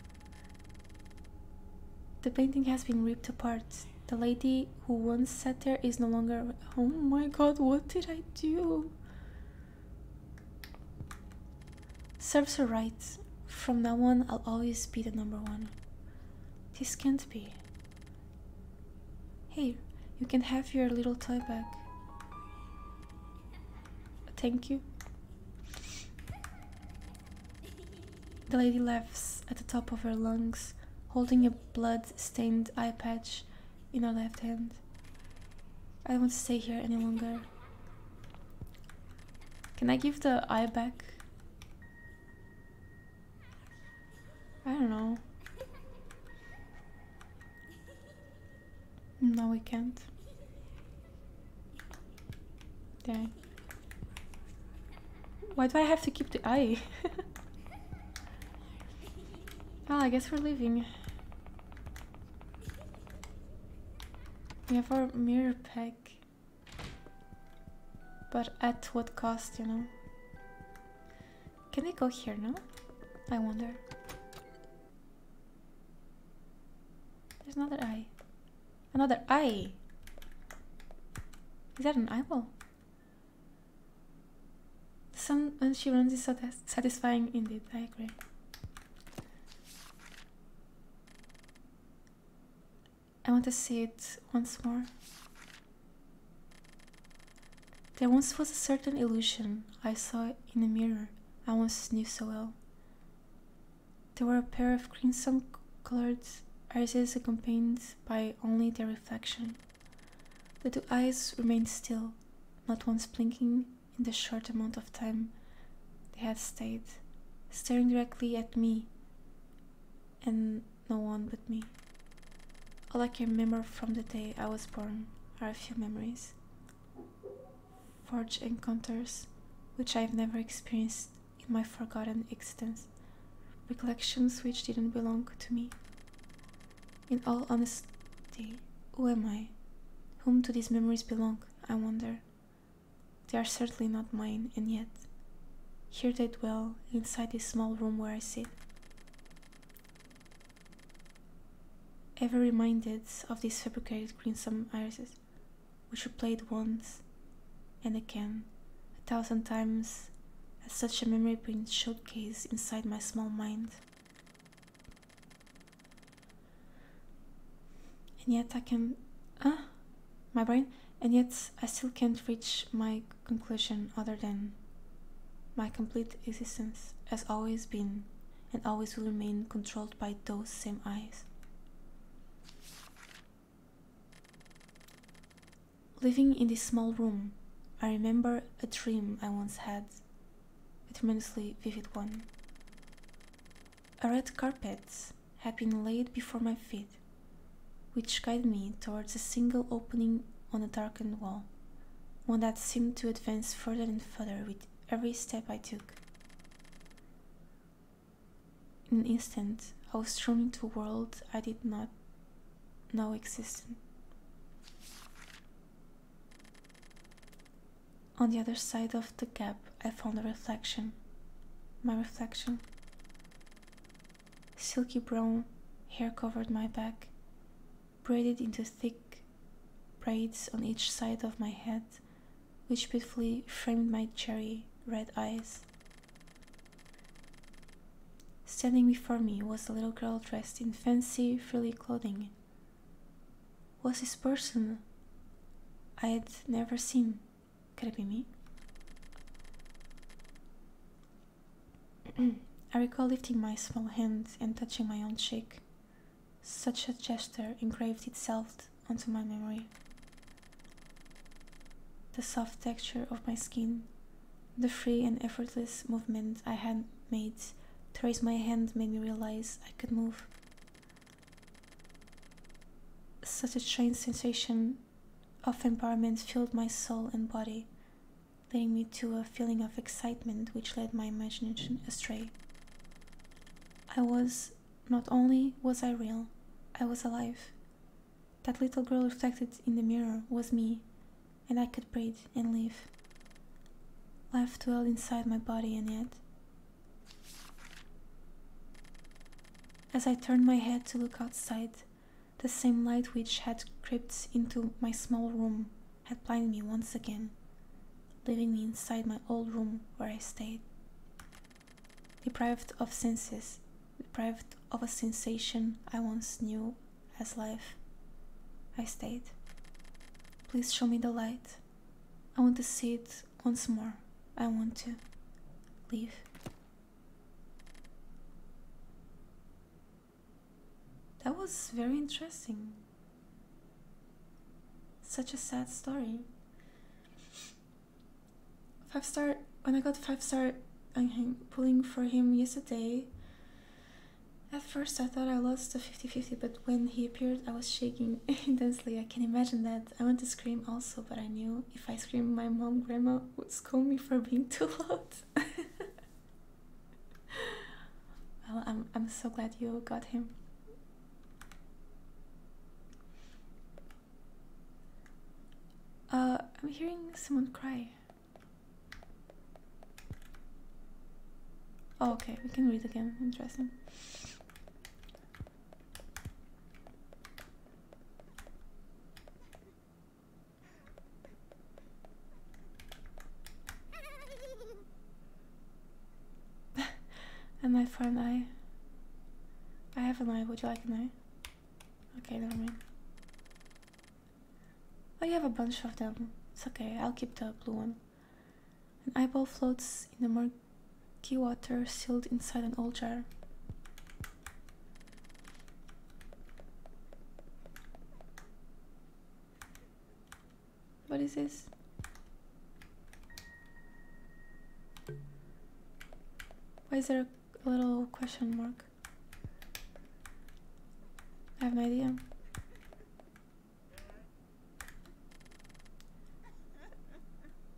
The painting has been ripped apart. The lady who once sat there is no longer... Oh my god, what did I do? Serves her right. From now on, I'll always be the number one. This can't be. Here, you can have your little toy back. Thank you. The lady laughs at the top of her lungs, holding a blood-stained eye patch in her left hand. I don't want to stay here any longer. Can I give the eye back? I don't know. No, we can't. Dang. Why do I have to keep the eye? Well, I guess we're leaving. We have our mirror pack. But at what cost, you know? Can I go here now? I wonder. There's another eye. Another eye! Is that an eyeball? The sun when she runs is so satisfying indeed, I agree. I want to see it once more. There once was a certain illusion I saw in a mirror I once knew so well. There were a pair of crimson-colored iris accompanied by only their reflection. The two eyes remained still, not once blinking in the short amount of time they had stayed, staring directly at me and no one but me. All I can remember from the day I was born are a few memories, forged encounters which I've never experienced in my forgotten existence, recollections which didn't belong to me. In all honesty, who am I? Whom do these memories belong, I wonder? They are certainly not mine, and yet, here they dwell inside this small room where I sit. Ever reminded of these fabricated crimson irises, which were played once and again, 1,000 times, as such a memory being showcased inside my small mind. And yet I can... my brain. And yet I still can't reach my conclusion other than my complete existence has always been and always will remain controlled by those same eyes. Living in this small room, I remember a dream I once had, a tremendously vivid one. A red carpet had been laid before my feet, which guided me towards a single opening on a darkened wall, one that seemed to advance further and further with every step I took. In an instant, I was thrown into a world I did not know existed. On the other side of the gap, I found a reflection. My reflection. Silky brown hair covered my back, braided into thick braids on each side of my head, which beautifully framed my cherry red eyes. Standing before me was a little girl dressed in fancy, frilly clothing. Was this person I had never seen? Could it be me? I recall lifting my small hand and touching my own cheek. Such a gesture engraved itself onto my memory. The soft texture of my skin, the free and effortless movement I had made to raise my hand made me realize I could move. Such a strange sensation of empowerment filled my soul and body, leading me to a feeling of excitement which led my imagination astray. Not only was I real, I was alive. That little girl reflected in the mirror was me, and I could breathe and live. Life dwelled inside my body, and yet... As I turned my head to look outside, the same light which had crept into my small room had blinded me once again, leaving me inside my old room where I stayed. Deprived of senses, deprived of a sensation I once knew as life, I stayed. Please show me the light. I want to see it once more. I want to leave. That was very interesting. Such a sad story. 5-star, when I got 5-star, I'm pulling for him yesterday. At first I thought I lost the 50-50, but when he appeared I was shaking intensely. I can imagine that. I want to scream also, but I knew if I screamed my mom, grandma would scold me for being too loud. Well, I'm so glad you got him. I'm hearing someone cry. Oh, okay, we can read again. Interesting. An eye for an eye. I have an eye. Would you like an eye? Okay, never mind. Oh, you have a bunch of them. It's okay, I'll keep the blue one. An eyeball floats in the murky water, sealed inside an old jar. What is this? Why is there a little question mark? I have no idea.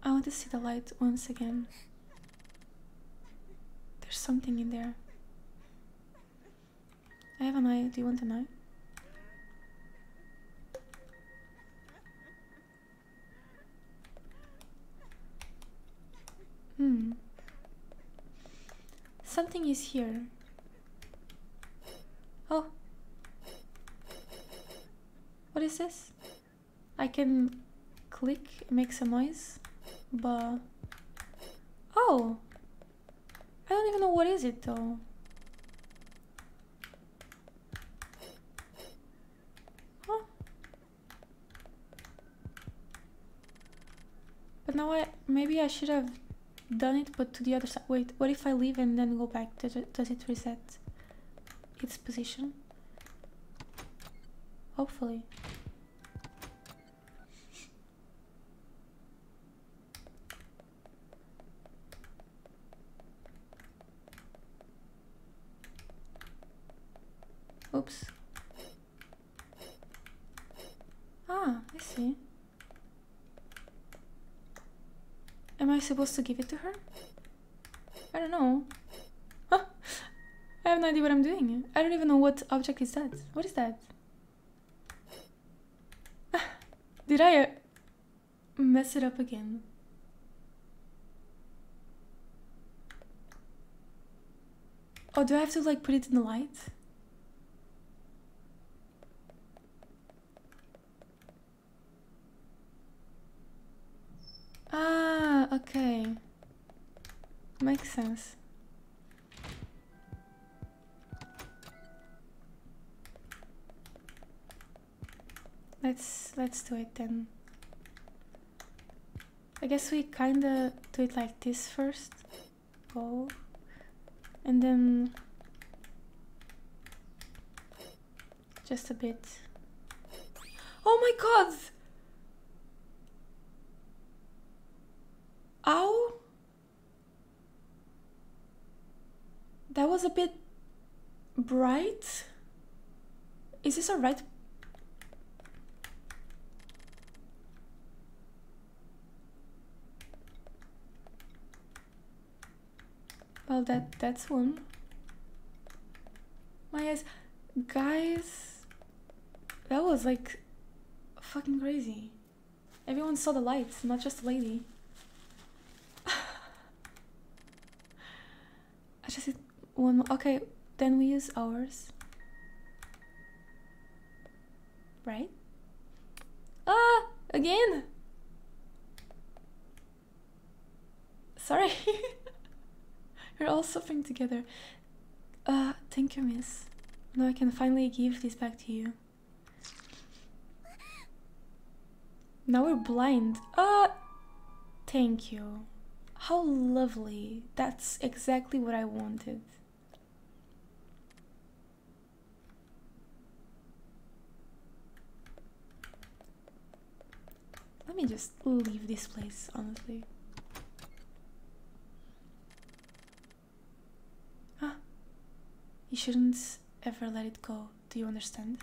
I want to see the light once again. There's something in there. I have an eye. Do you want an eye? Something is here. Oh. What is this? I can click, make some noise. But oh, I don't even know what is it though. Huh. But now maybe I should have done it, but to the other side. Wait, what if I leave and then go back? Does it reset its position? Hopefully. Oops. Ah, I see. Am I supposed to give it to her? I don't know. Huh? I have no idea what I'm doing. I don't even know what object is that. What is that? Did I mess it up again? Oh, do I have to like put it in the light? Ah, okay. Makes sense. Let's do it then. I guess we kinda do it like this first. Go. And then just a bit. Oh my god! Ow! That was a bit bright. Is this alright? Well, that's one. My eyes, guys, that was like fucking crazy. Everyone saw the lights, not just the lady. I just did one more. Okay, then we use ours. right? Ah, again. Sorry. We're all suffering together. Thank you, miss. Now I can finally give this back to you. Now we're blind. Thank you. How lovely. That's exactly what I wanted. Let me just leave this place, honestly. Ah. You shouldn't ever let it go. Do you understand?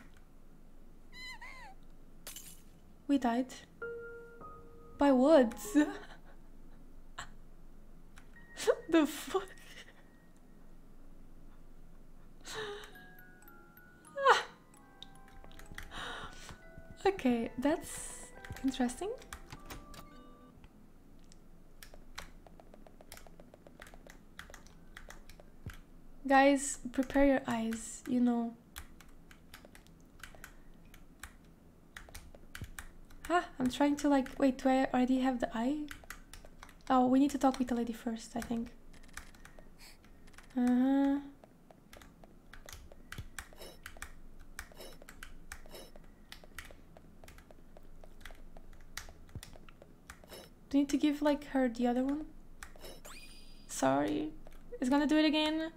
We died. By what? The fuck? Ah. Okay, that's interesting. Guys, prepare your eyes, you know. Ah, I'm trying to like... Wait, do I already have the eye? Oh, we need to talk with the lady first, I think. Do you need to give like her the other one? Sorry. It's gonna do it again.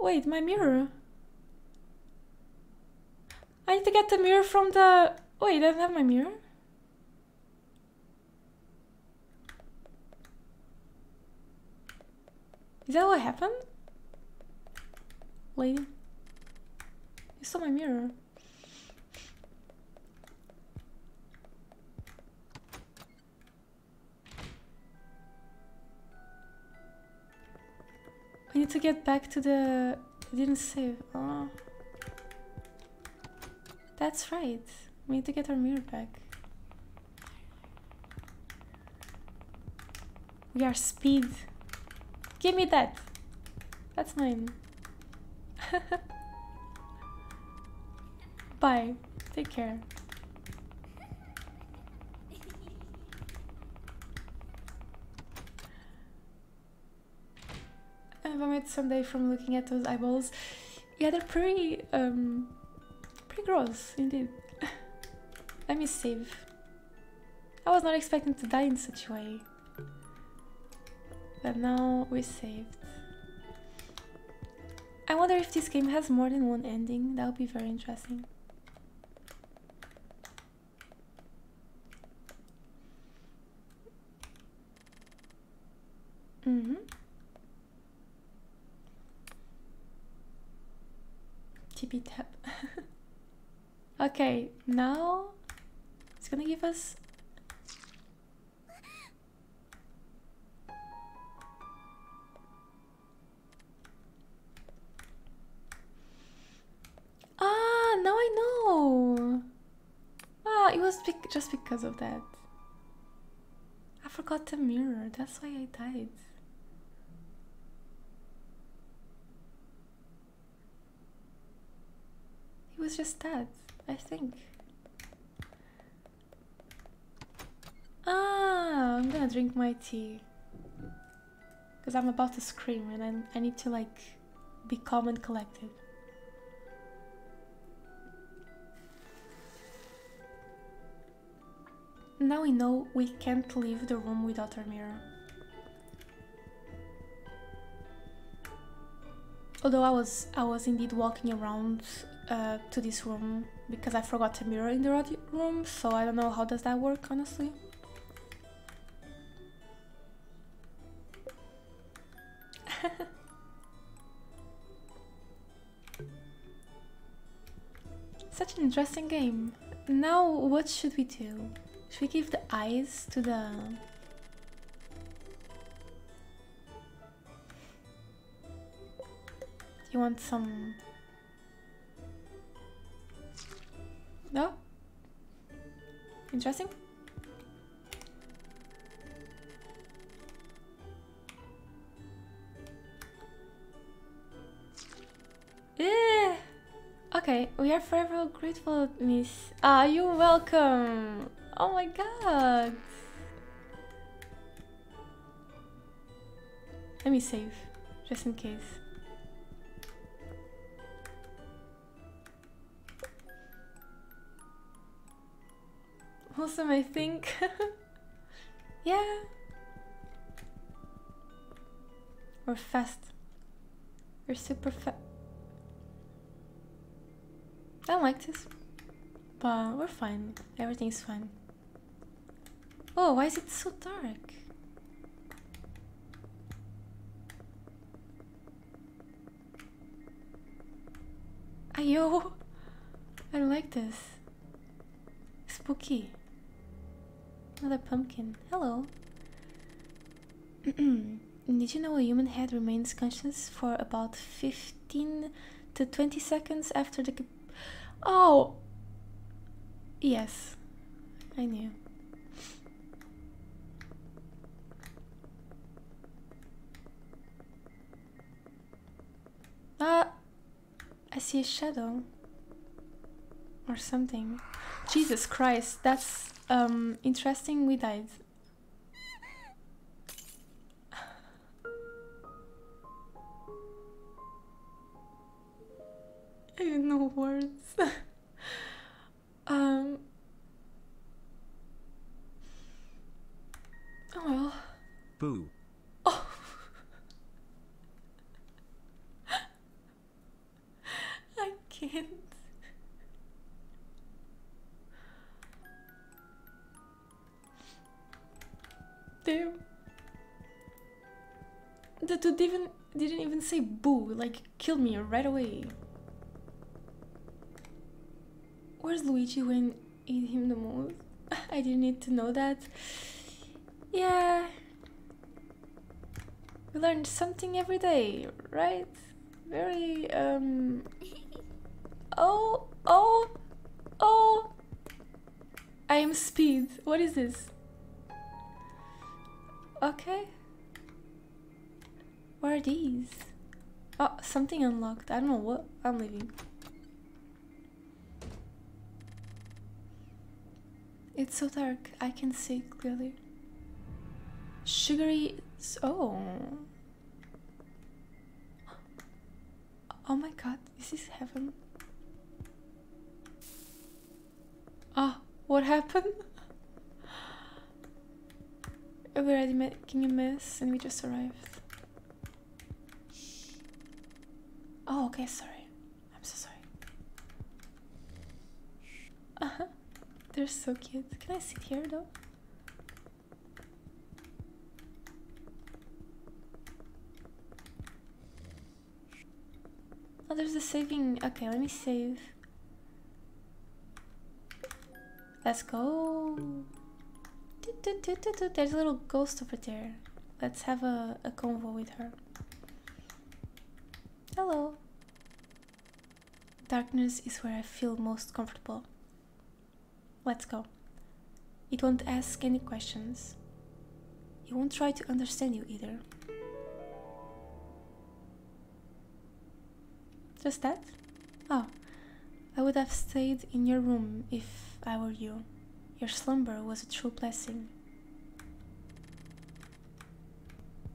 Wait, my mirror. I need to get the mirror from the... Wait, I don't have my mirror? Is that what happened? Lady? You saw my mirror. I need to get back to the... I didn't save. Oh. That's right. We need to get our mirror back. We are speed. Give me that. That's mine. Bye. Take care. I vomit someday from looking at those eyeballs. Yeah, they're pretty, pretty gross, indeed. Let me save. I was not expecting to die in such a way. But now we saved. I wonder if this game has more than one ending. That would be very interesting. Tippy tap. Okay, now it's gonna give us... Ah, now I know! Ah, it was just because of that. I forgot the mirror, that's why I died. It was just that, I think. Ah, I'm gonna drink my tea. Because I'm about to scream and I need to like be calm and collected. Now we know we can't leave the room without our mirror. Although I was indeed walking around to this room because I forgot a mirror in the room, so I don't know how does that work, honestly. Such an interesting game. Now what should we do? Should we give the eyes to the... You want some... No? Interesting? Eh. Okay, Okay, we are forever grateful, miss. Ah, you're welcome. Oh my god. Let me save, just in case. Awesome, I think. Yeah. We're fast. We're super fast. I don't like this, but we're fine. Everything's fine. Oh, why is it so dark? Ayo! I don't like this. Spooky. Another pumpkin. Hello. Did you know a human head remains conscious for about 15 to 20 seconds after the... Oh! Yes. I knew. Ah! I see a shadow. Or something. Jesus Christ, that's interesting. We died. I have no words. Oh well. Boo. Oh. I can't. Damn. The dude didn't even say boo. Like, kill me right away. Where's Luigi when eat him the most? I didn't need to know that. Yeah. We learned something every day, right? Very, Oh, oh, oh. I am speed. What is this? Okay. What are these? Oh, something unlocked. I don't know what. I'm leaving. It's so dark, I can see clearly. Sugary... Oh! Oh my god, is this heaven? Ah, oh, what happened? We're already making a mess and we just arrived. Oh, okay, sorry. I'm so sorry. Uh-huh. They're so cute. Can I sit here though? Oh, there's a saving. Okay, let me save. Let's go. There's a little ghost over there. Let's have a convo with her. Hello. Darkness is where I feel most comfortable. Let's go. It won't ask any questions. It won't try to understand you either. Just that? Oh, I would have stayed in your room if I were you. Your slumber was a true blessing.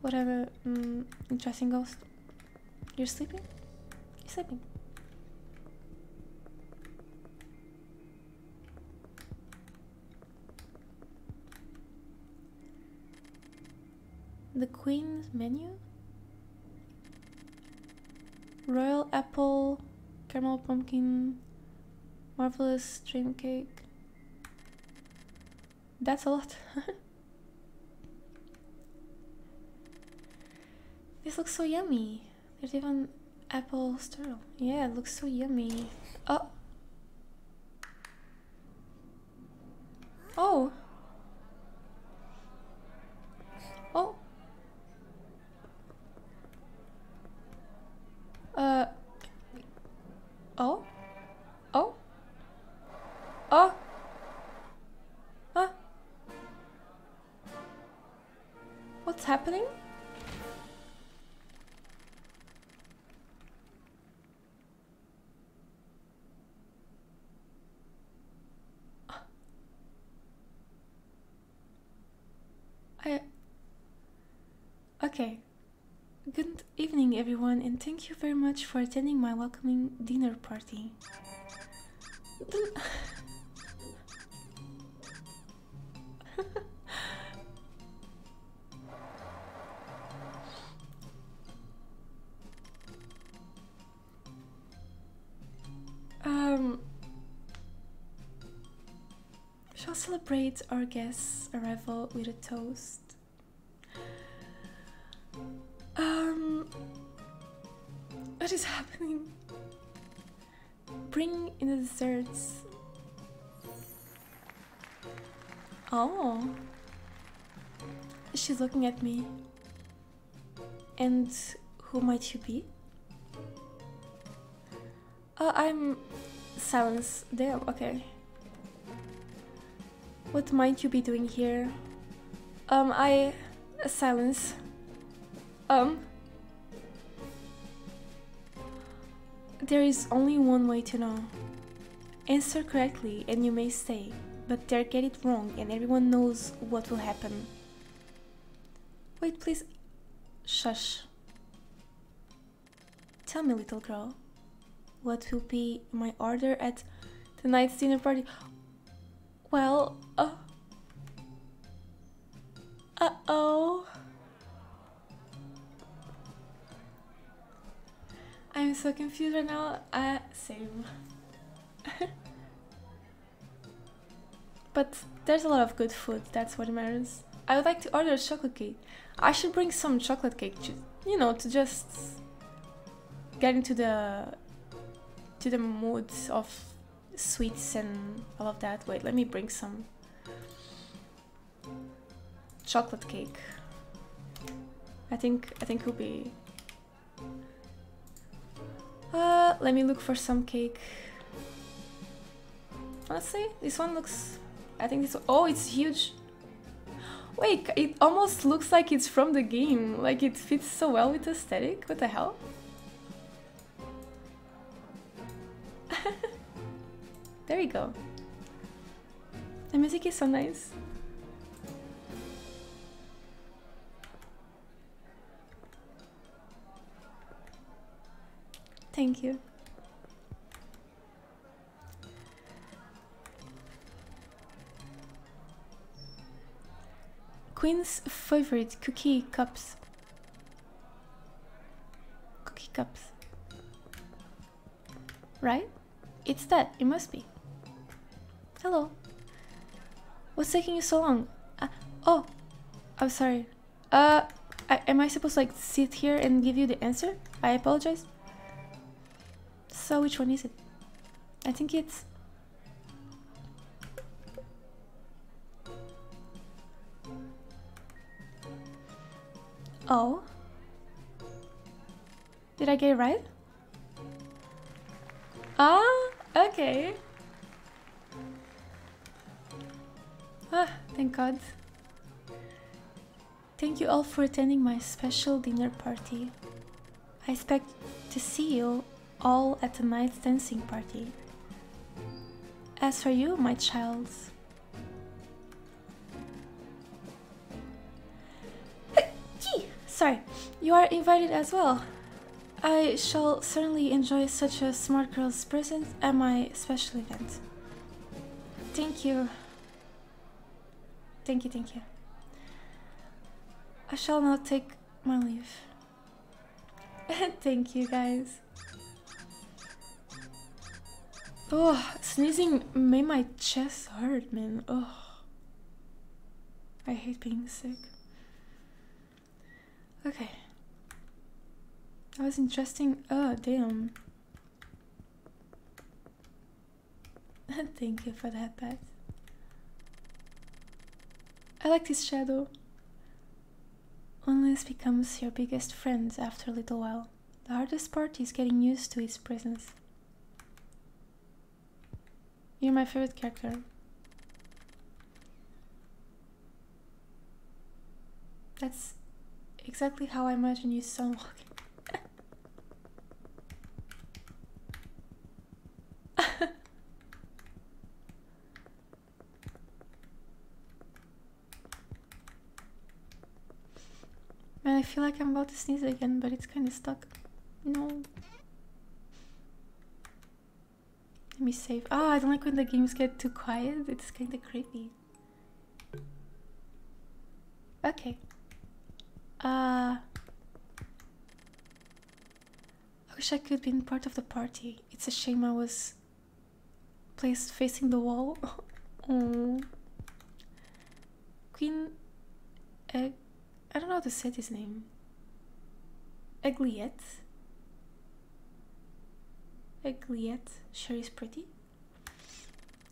Whatever, interesting ghost. You're sleeping? You're sleeping. The Queen's menu? Royal apple, caramel pumpkin, marvelous dream cake. That's a lot. This looks so yummy. There's even apple strudel. Yeah, it looks so yummy. Oh. Oh. Oh. Oh? Oh? Oh? Huh? What's happening? Okay, good evening everyone, and thank you very much for attending my welcoming dinner party. Shall celebrate our guest's arrival with a toast. What is happening? Bring in the desserts. Oh, she's looking at me. And who might you be? Oh, I'm Silence Dale. Okay. What might you be doing here? Silence. There is only one way to know. Answer correctly and you may stay, but dare get it wrong and everyone knows what will happen. Wait, please. Shush. Tell me, little girl, what will be my order at tonight's dinner party? Well, uh-oh. I'm so confused right now. Same. But there's a lot of good food, that's what matters. I would like to order a chocolate cake. I should bring some chocolate cake, you know, to just get into the mood of sweets and all of that. Wait, let me bring some chocolate cake. I think it'll be. Let me look for some cake. Honestly, this one looks... I think this... Oh, it's huge! Wait, it almost looks like it's from the game. Like, it fits so well with the aesthetic. What the hell? There you go. The music is so nice. Thank you. Queen's favorite cookie cups. Cookie cups. Right? It's that. It must be. Hello. What's taking you so long? Oh, I'm sorry. Am I supposed to like sit here and give you the answer? I apologize. So which one is it? I think it's... Oh? Did I get it right? Ah, okay. Ah, thank God. Thank you all for attending my special dinner party. I expect to see you all at the night's dancing party. As for you, my child... Sorry, you are invited as well. I shall certainly enjoy such a smart girl's presence at my special event. Thank you. Thank you, thank you. I shall now take my leave. Thank you, guys. Oh, sneezing made my chest hurt, man. Oh, I hate being sick. Okay, that was interesting. Oh, damn. Thank you for that, Pat. I like this shadow. Loneliness becomes your biggest friend after a little while. The hardest part is getting used to its presence. You're my favorite character. That's exactly how I imagine you sound walking. Man, I feel like I'm about to sneeze again, but it's kind of stuck. No. Let me save. Ah, I don't like when the games get too quiet. It's kind of creepy. Okay. I wish I could have been part of the party. It's a shame I was placed facing the wall. Oh. Queen Egg. I don't know how to say his name. Agliette. Agliette. Sure is pretty.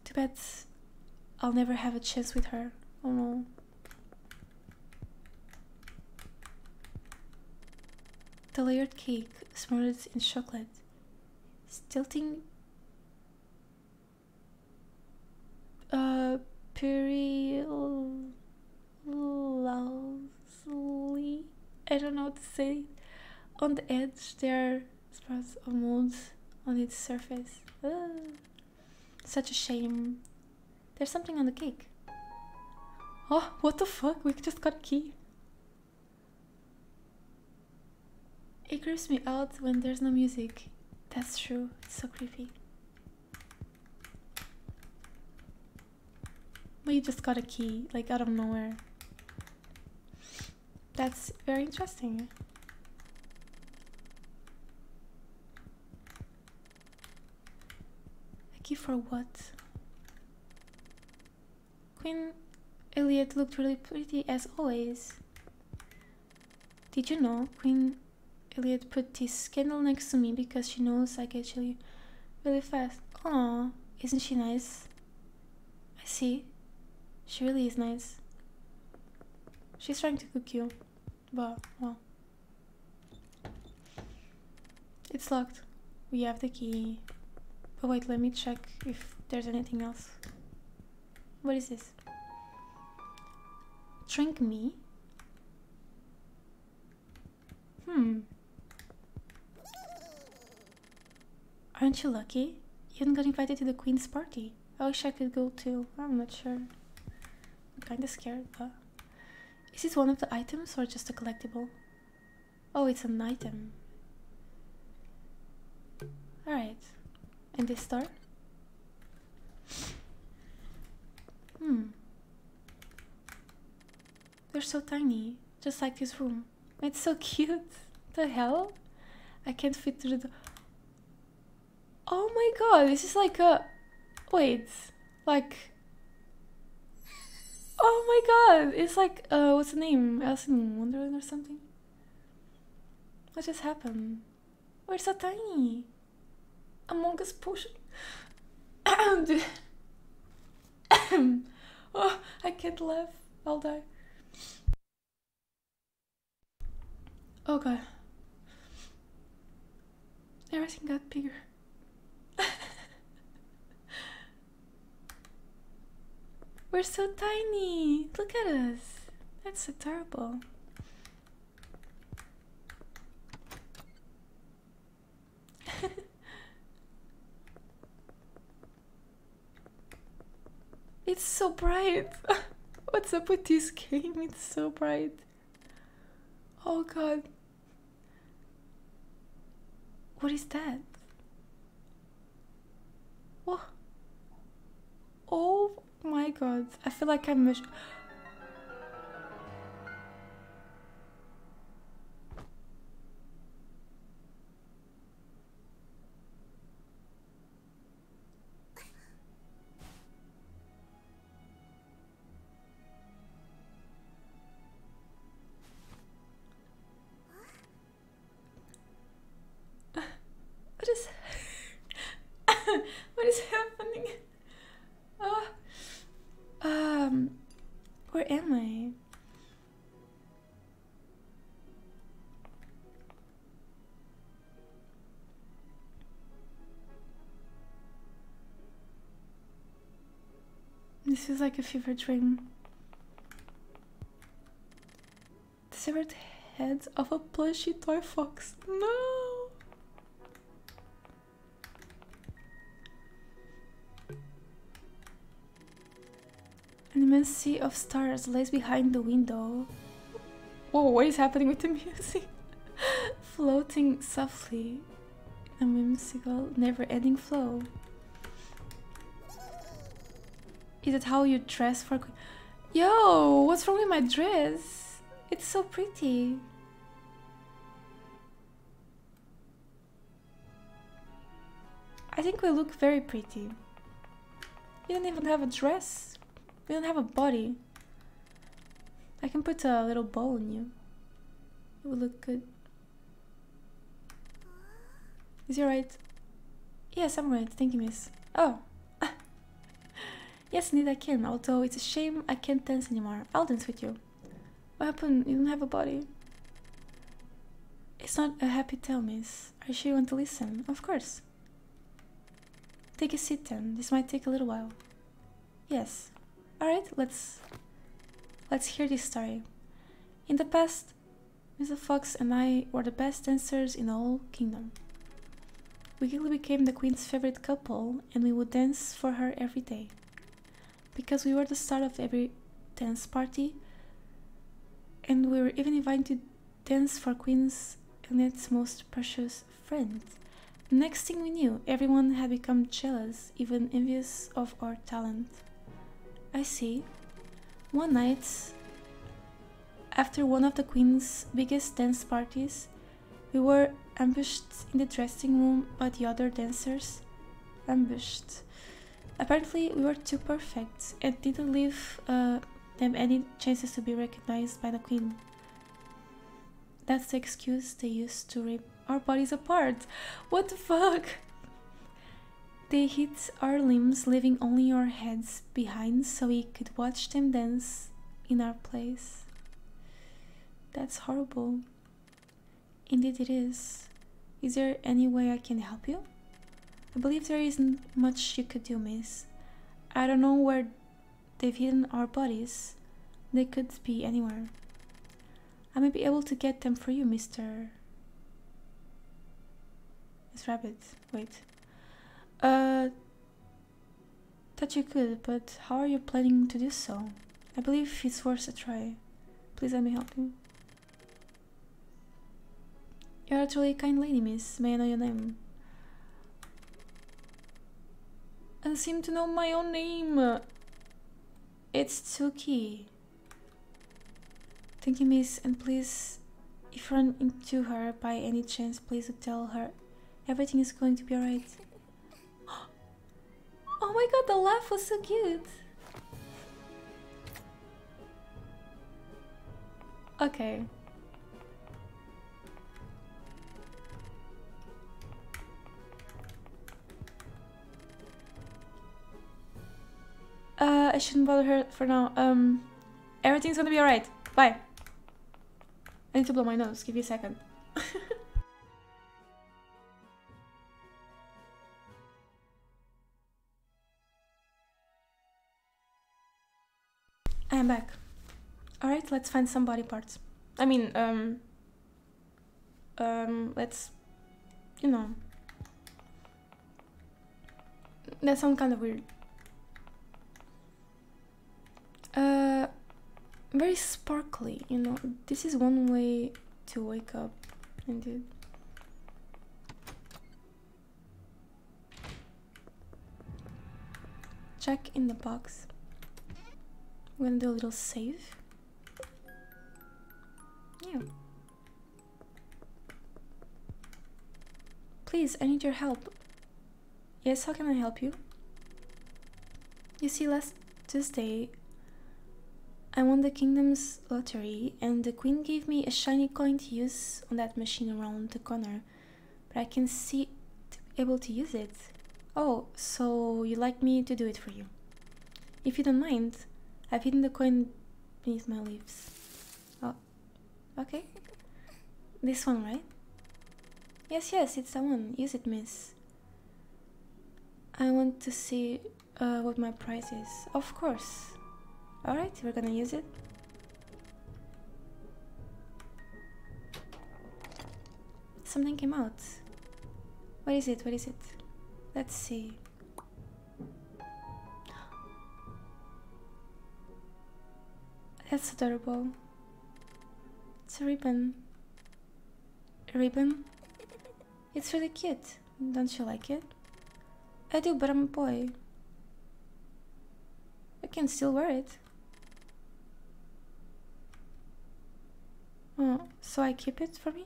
Too bad I'll never have a chance with her. Oh no. The layered cake smothered in chocolate. Stilting perilously, I don't know how to say it. On the edge there are spots of mold on its surface. Such a shame. There's something on the cake. Oh, what the fuck? We just got a key. It creeps me out when there's no music. That's true, it's so creepy. We just got a key, like out of nowhere. That's very interesting. A key for what? Queen Agliette looked really pretty as always. Did you know Queen Agliette put this candle next to me because she knows I get chilly really fast. Aww, isn't she nice? I see. She really is nice. She's trying to cook you. But, well. It's locked. We have the key. But wait, let me check if there's anything else. What is this? Drink me? Hmm. Aren't you lucky? You didn't get invited to the Queen's party. I wish I could go too. I'm not sure. I'm kinda scared, but... Is this one of the items or just a collectible? Oh, it's an item. Alright. And this door? Hmm. They're so tiny. Just like this room. It's so cute. The hell? I can't fit through the... Oh my god, this is like a... Wait, like... Oh my god, it's like, what's the name? Alice in Wonderland or something? What just happened? We're so tiny. Among Us potion. Oh, I can't laugh. I'll die. Oh god. Everything got bigger. We're so tiny! Look at us! That's adorable. It's so bright! What's up with this game? It's so bright. Oh god. What is that? What? Oh my god, I feel like I'm This is like a fever dream. The severed head of a plushy toy fox. No! An immense sea of stars lays behind the window. Whoa, what is happening with the music? Floating softly, a whimsical, never-ending flow. Is it how you dress for? Yo, what's wrong with my dress? It's so pretty. I think we look very pretty. You don't even have a dress. You don't have a body. I can put a little bow on you. It would look good. Is you right? Yes, I'm right. Thank you, miss. Oh. Yes, indeed I can, although it's a shame I can't dance anymore. I'll dance with you. What happened? You don't have a body. It's not a happy tale, miss. I sure want to listen. Of course. Take a seat then. This might take a little while. Yes. Alright, let's hear this story. In the past, Mr. Fox and I were the best dancers in the whole kingdom. We quickly became the queen's favorite couple, and we would dance for her every day. Because we were the star of every dance party, and we were even invited to dance for Queen's Agnette's most precious friend. Next thing we knew, everyone had become jealous, even envious of our talent. I see. One night, after one of the Queen's biggest dance parties, we were ambushed in the dressing room by the other dancers. Ambushed. Apparently, we were too perfect and didn't leave them any chances to be recognized by the queen. That's the excuse they used to rip our bodies apart. What the fuck? They hit our limbs, leaving only our heads behind so we could watch them dance in our place. That's horrible. Indeed it is. Is there any way I can help you? I believe there isn't much you could do, miss. I don't know where they've hidden our bodies. They could be anywhere. I may be able to get them for you, Mr. Miss Rabbit. Wait. That you could, but how are you planning to do so? I believe it's worth a try. Please let me help you. You're a truly kind lady, miss. May I know your name? I seem to know my own name. It's Tsuki. Thank you, miss, and please, if you run into her by any chance, please tell her everything is going to be alright. Oh my god, the laugh was so cute! Okay. I shouldn't bother her for now. Everything's gonna be alright. Bye. I need to blow my nose. Give me a second. I am back. Alright, let's find some body parts. I mean, let's... You know... That sounds kind of weird. Very sparkly, you know. This is one way to wake up, indeed. Check in the box. We're gonna do a little save. Yeah. Please, I need your help. Yes, how can I help you? You see, last Tuesday, I won the kingdom's lottery, and the queen gave me a shiny coin to use on that machine around the corner, but I can see to be able to use it. Oh, so you'd like me to do it for you? If you don't mind, I've hidden the coin beneath my leaves. Oh, okay. This one, right? Yes, yes, it's that one. Use it, miss. I want to see what my prize is. Of course. Alright, we're gonna use it. Something came out. What is it? What is it? Let's see. That's adorable. It's a ribbon. A ribbon? It's really cute. Don't you like it? I do, but I'm a boy. I can still wear it. Oh, so I keep it for me?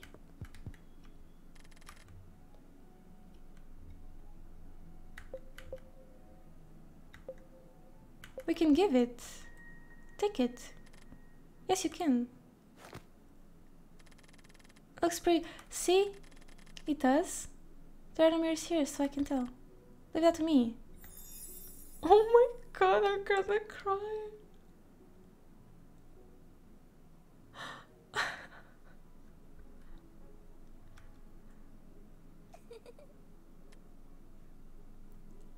We can give it. Take it. Yes, you can. Looks pretty. See? It does. There are no mirrors here, so I can tell. Leave that to me. Oh my god, I'm gonna cry.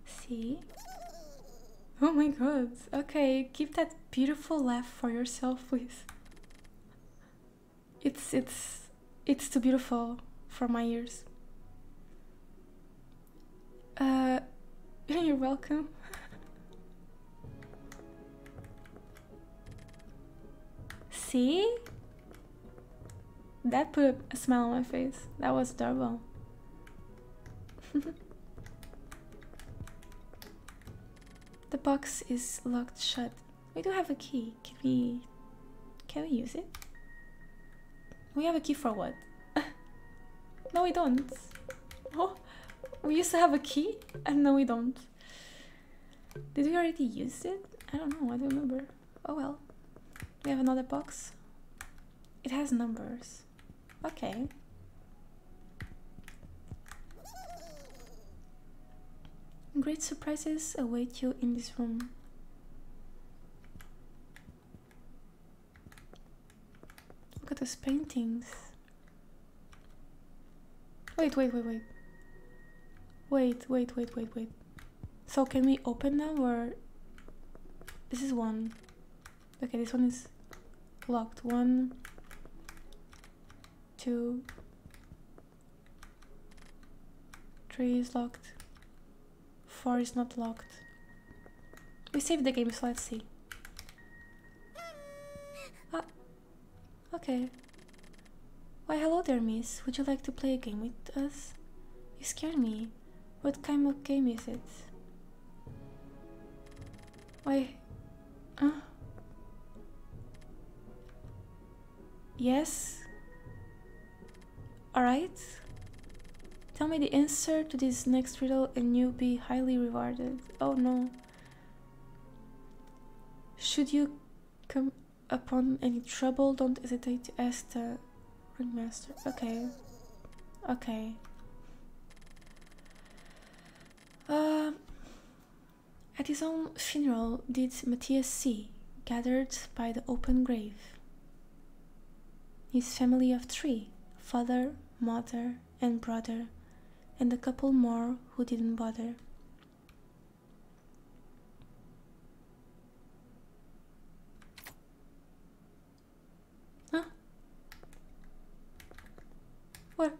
See? Oh my god. Okay, keep that beautiful laugh for yourself, please. It's too beautiful for my ears. You're welcome. See? That put a smile on my face. That was adorable. The box is locked shut. We do have a key. Can we use it? We have a key for what? No, we don't. Oh, we used to have a key and no, we don't. Did we already use it? I don't know, I don't remember. Oh well. We have another box. It has numbers. Okay. Great surprises await you in this room. Look at those paintings. Wait. So can we open them or... This is one. Okay, this one is locked. 1, 2, 3 is locked. 4 is not locked. We saved the game, so let's see. Ah, okay. Why hello there, miss. Would you like to play a game with us? You scared me. What kind of game is it? Why? Huh? Yes? Alright? Tell me the answer to this next riddle and you'll be highly rewarded. Oh no. Should you come upon any trouble, don't hesitate to ask the ringmaster. Okay. Okay. At his own funeral did Matthias C, gathered by the open grave. His family of 3, father, mother and brother, and a couple more who didn't bother. Huh? What?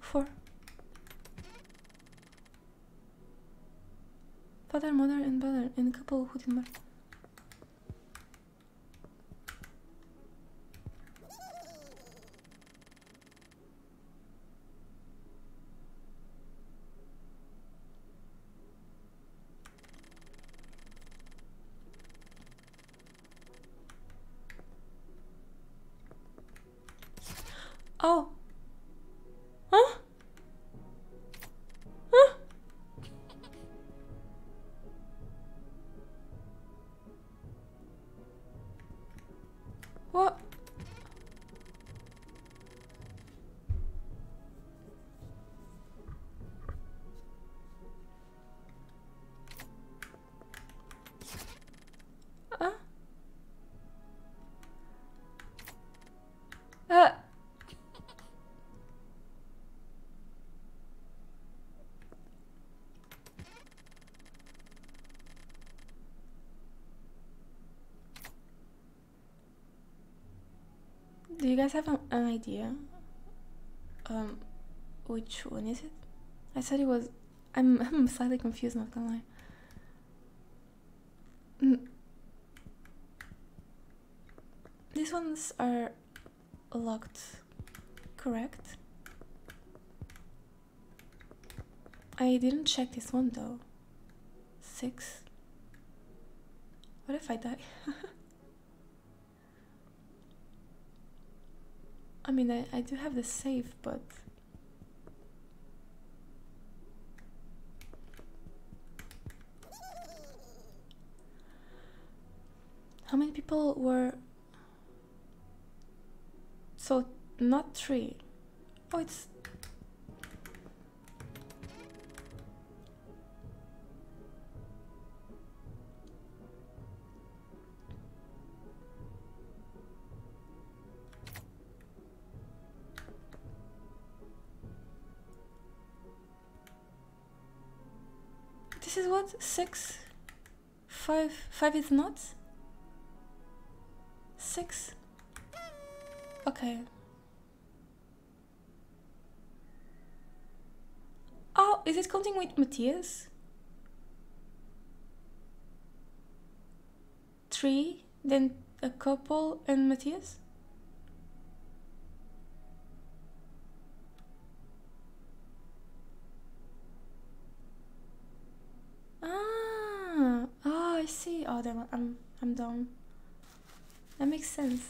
For? Father, mother, and brother, and a couple who didn't bother. Oh. Huh? Huh? What? Do you guys have an idea? Which one is it? I said it was... I'm slightly confused, not gonna lie. These ones are locked, correct? I didn't check this one though. 6. What if I die? I mean, I do have the save, but how many people were? So not 3. Oh, it's. This is what? 6? 5? 5 is not? 6? Okay. Oh, is it counting with Matthias? 3, then a couple and Matthias? See, oh damn, I'm down. That makes sense.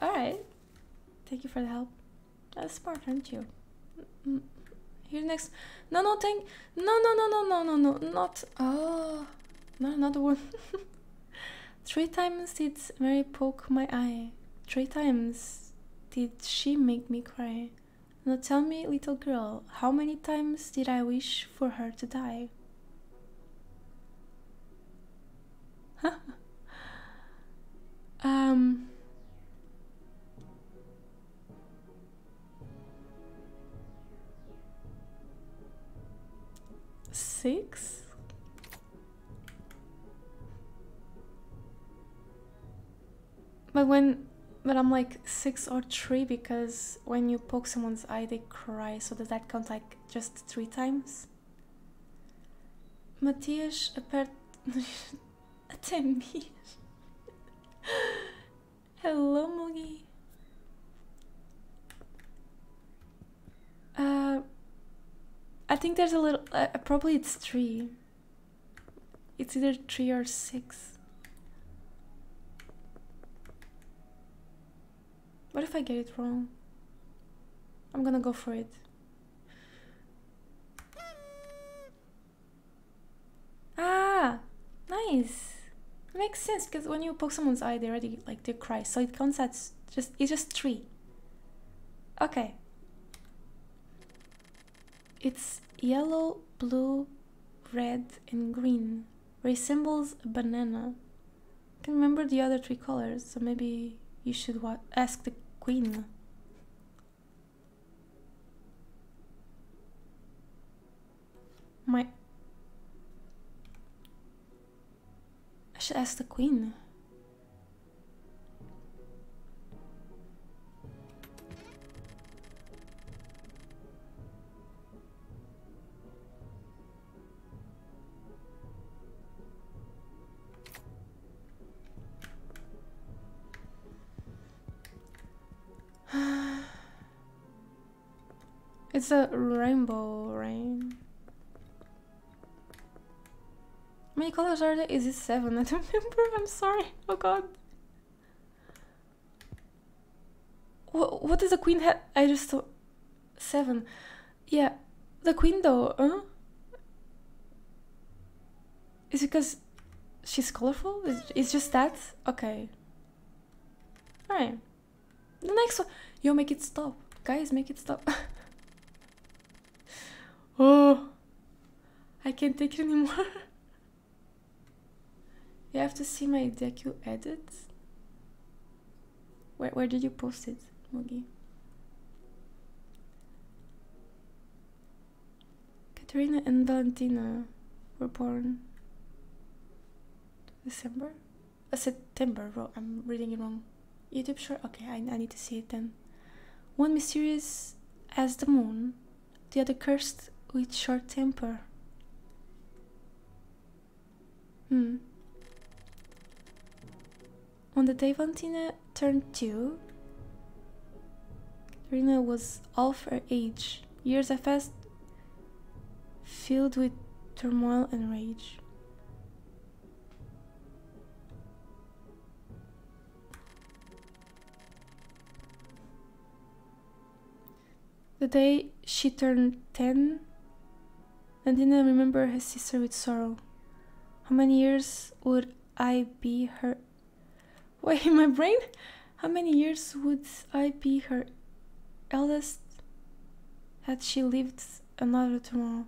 All right, thank you for the help. That's smart, aren't you? Here next. No, no, thank. No, no, no, no, no, no, no, not. Oh, not another one. 3 times did Mary poke my eye. 3 times did she make me cry. Now tell me, little girl, how many times did I wish for her to die? Six? But I'm like 6 or 3, because when you poke someone's eye they cry, so does that count like just 3 times? Matthias appeared Attendish. Hello, Mugi. I think there's a little. Probably it's 3. It's either 3 or 6. What if I get it wrong? I'm gonna go for it. Ah, nice. Makes sense, because when you poke someone's eye they already like they cry, so it counts as just it's just 3. Okay. It's yellow, blue, red and green. Resembles a banana. I can remember the other 3 colors, so maybe you should ask the queen. I should ask the queen. It's a rainbow rain. How many colors are there? Is it 7? I don't remember. I'm sorry. Oh god. What does the queen have? I just thought 7. Yeah. The queen though, huh? Is it because she's colorful? It's just that? Okay. Alright. The next one. Yo, make it stop. Guys, make it stop. Oh. I can't take it anymore. You have to see my Deku edit. Where did you post it, Mugi? Katerina and Valentina were born December? September, well, I'm reading it wrong. YouTube short? Okay, I need to see it then. One mysterious as the moon, the other cursed with short temper. On the day Valentina turned 2, Katerina was half her age. Years have passed, filled with turmoil and rage. The day she turned 10, Valentina remembered her sister with sorrow. How many years would I be her? Wait, my brain? How many years would I be her eldest had she lived another tomorrow?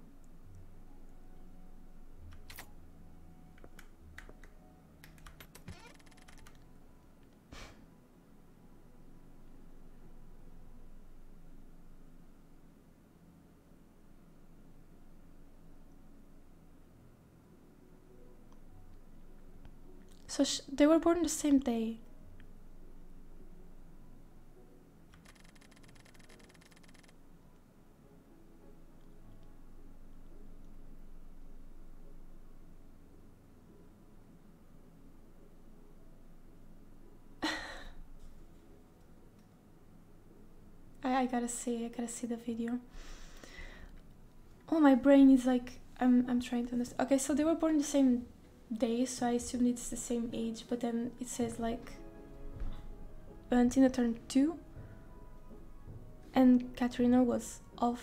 So they were born the same day. I gotta see the video. Oh, my brain is like, I'm trying to understand. Okay, so they were born the same day, so I assume it's the same age, but then it says like Valentina turned 2 and Katerina was of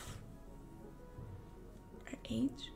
her age.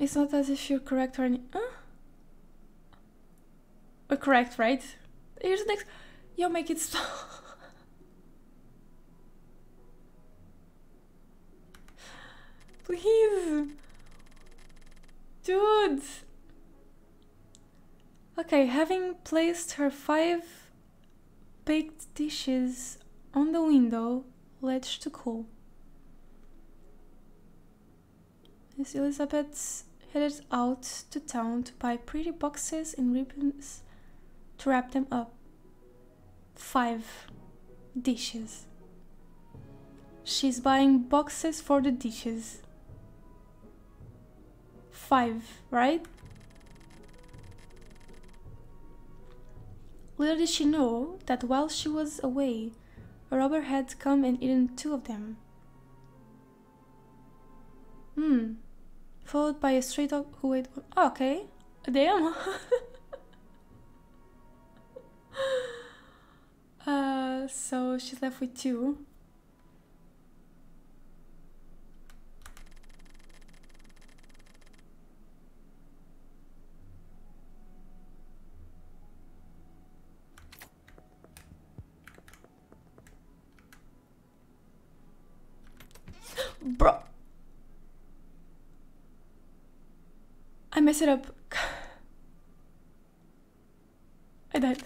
It's not as if you're correct or any. Huh? We're correct, right? Here's the next. Yo, make it slow. Please, dude. Okay, having placed her 5 baked dishes on the window ledge to cool, Miss Elizabeth headed out to town to buy pretty boxes and ribbons to wrap them up. 5 dishes. She's buying boxes for the dishes. 5, right? Little did she know that while she was away, a robber had come and eaten 2 of them. Followed by a stray dog who ate one. Oh, okay. Damn. So she's left with 2. Bro. I messed it up. I died.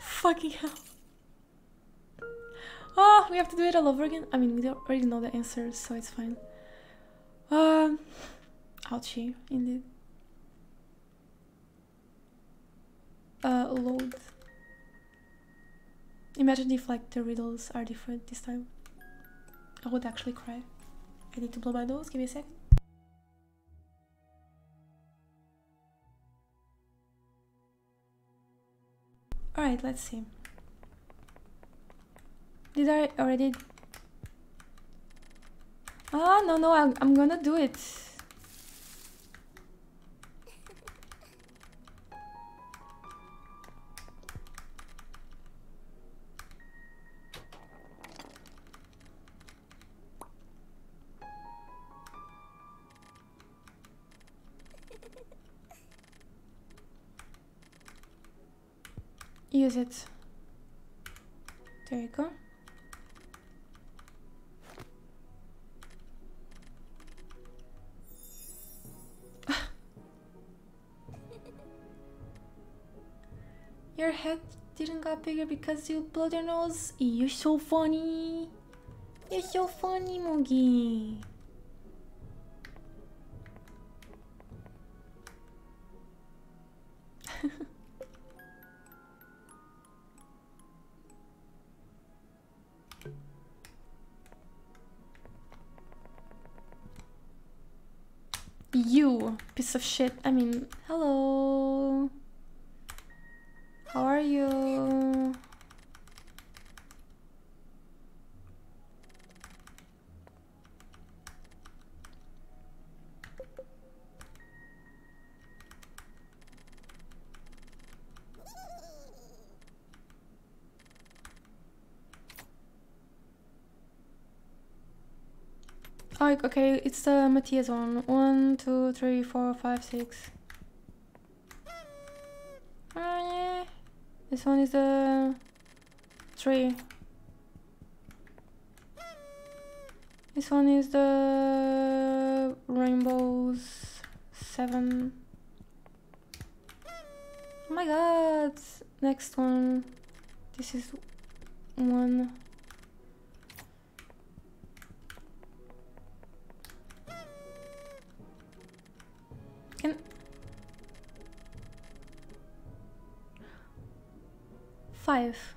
Fucking hell. Oh, we have to do it all over again. I mean, we already know the answer, so it's fine. Ouchie, indeed. Load. Imagine if like the riddles are different this time. I would actually cry. I need to blow my nose, give me a second. Alright, let's see. Did I already... Ah, oh, no, I'm gonna do it. Use it. There you go. Your head didn't got bigger because you blew your nose. You're so funny. You're so funny, Mugi. You piece of shit. I mean, hello. How are you? Oh, okay, it's the Matthias one. 1, 2, 3, 4, 5, 6. This one is the 3. This one is the rainbows 7. Oh my god! Next one. This is 1. Can 5.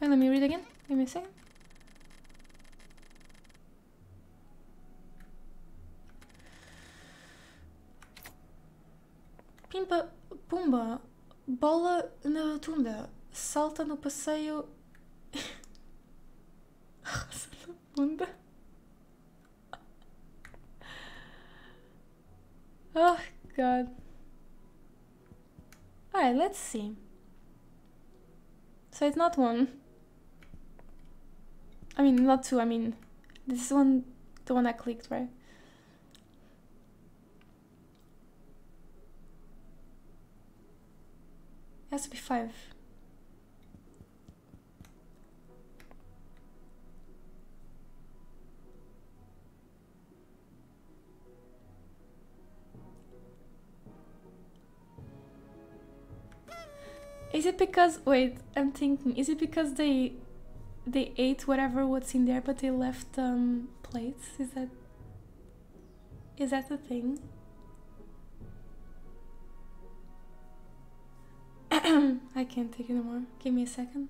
Wait, let me read again. Give me a second. Pimba, pumba, bola na rotunda, salta no passeio, rosa na bunda. Oh god. Alright, let's see. So it's not 1. I mean, not 2, I mean, this is one, the one I clicked, right? It has to be 5. Is it because, wait, I'm thinking, is it because they ate whatever what's in there but they left plates? Is that the thing? I can't take it anymore. Give me a second.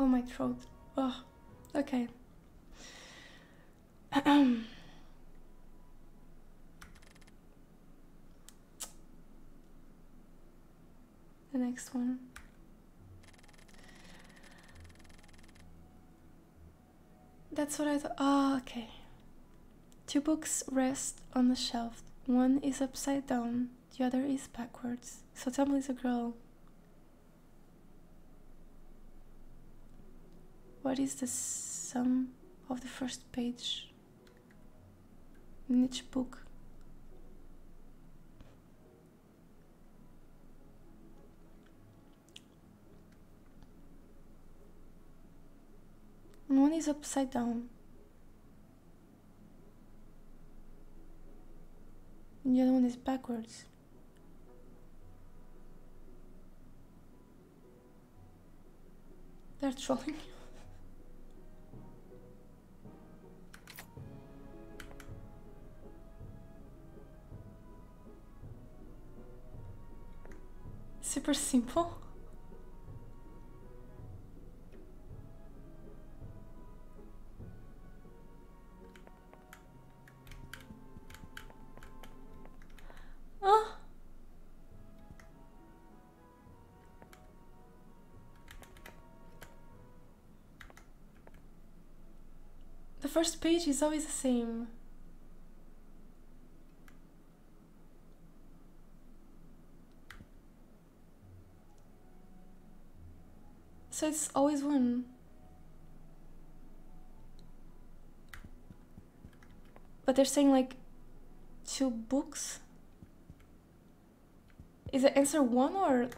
Oh, my throat. Oh, okay. The next one. That's what I thought. Oh, okay. 2 books rest on the shelf. 1 is upside down, the other is backwards. So tell me, it's a girl. What is the sum of the first page in each book? And 1 is upside down. The other one is backwards. They're trolling. Super simple. first page is always the same. So it's always one. But they're saying like two books. Is the answer one or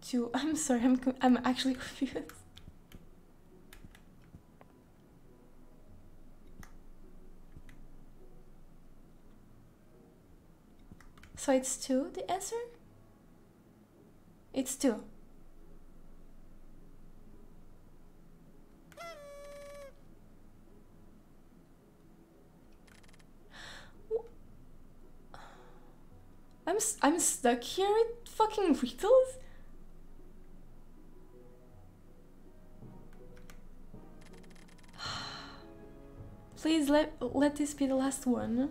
two? I'm sorry, I'm actually confused. So it's two, the answer? It's two. I'm stuck here with fucking riddles? Please let this be the last one.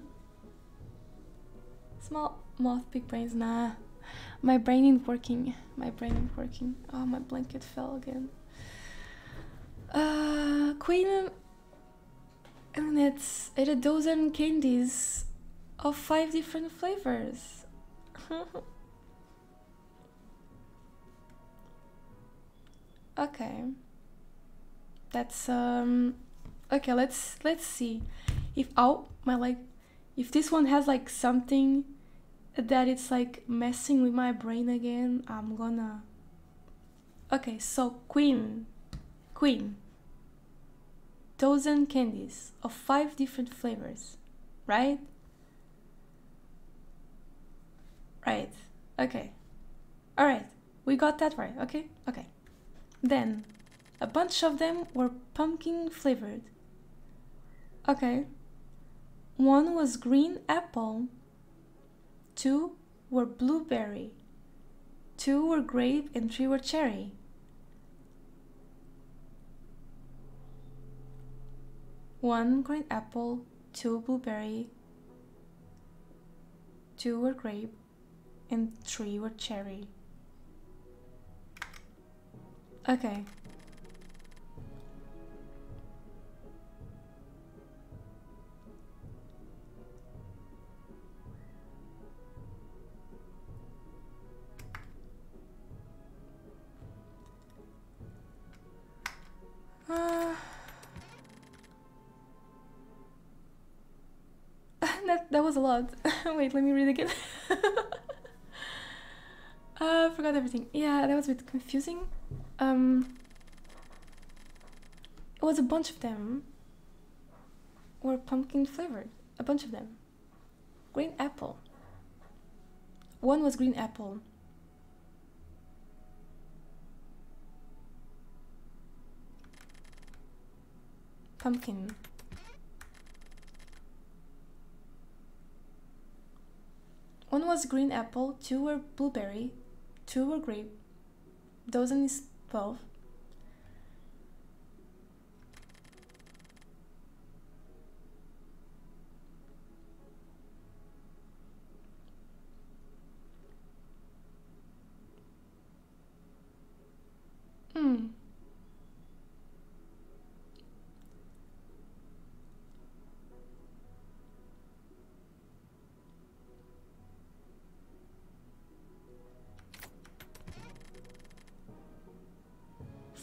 Small moth, big brains, nah. My brain ain't working. My brain ain't working. Oh, my blanket fell again. Queen and that's a dozen candies of 5 different flavors. Okay. That's okay, let's see. If if this one has like something that it's like messing with my brain again, I'm gonna... Okay, so Queen. Dozen candies of 5 different flavors, right? Right, okay. Alright, we got that right, okay? Okay. Then, a bunch of them were pumpkin flavored. Okay. 1 was green apple. 2 were blueberry. 2 were grape and 3 were cherry. One green apple, 2 blueberry, 2 were grape, and 3 were cherry. Okay. That was a lot. Wait, let me read again. Forgot everything. Yeah, that was a bit confusing. It was a bunch of them were pumpkin flavored. A bunch of them. Green apple. 1 was green apple. 1 was green apple, 2 were blueberry, 2 were grape, dozen is 12.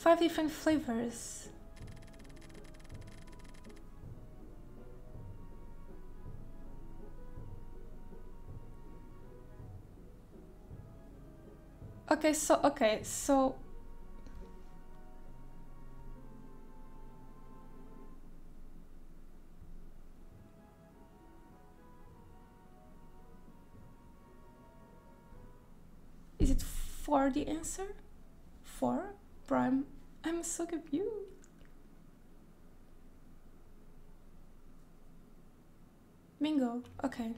5 different flavors. Okay, so is it 4 the answer? 4 prime. I'm so confused. Bingo. Okay.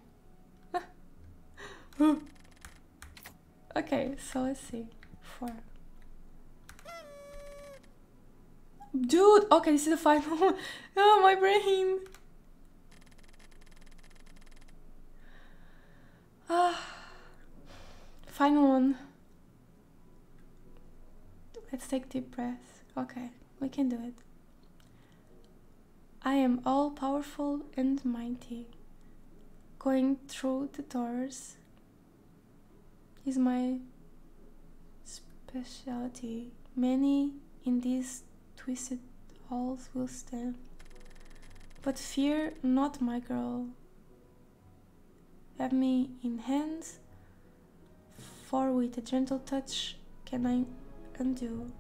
Okay, so let's see. 4. Dude! Okay, this is the final one. Oh, my brain! Final one. Let's take deep breaths. Okay, we can do it. I am all-powerful and mighty. Going through the doors is my specialty. Many in these twisted halls will stand. But fear not, my girl. Have me in hand, for with a gentle touch can I undo.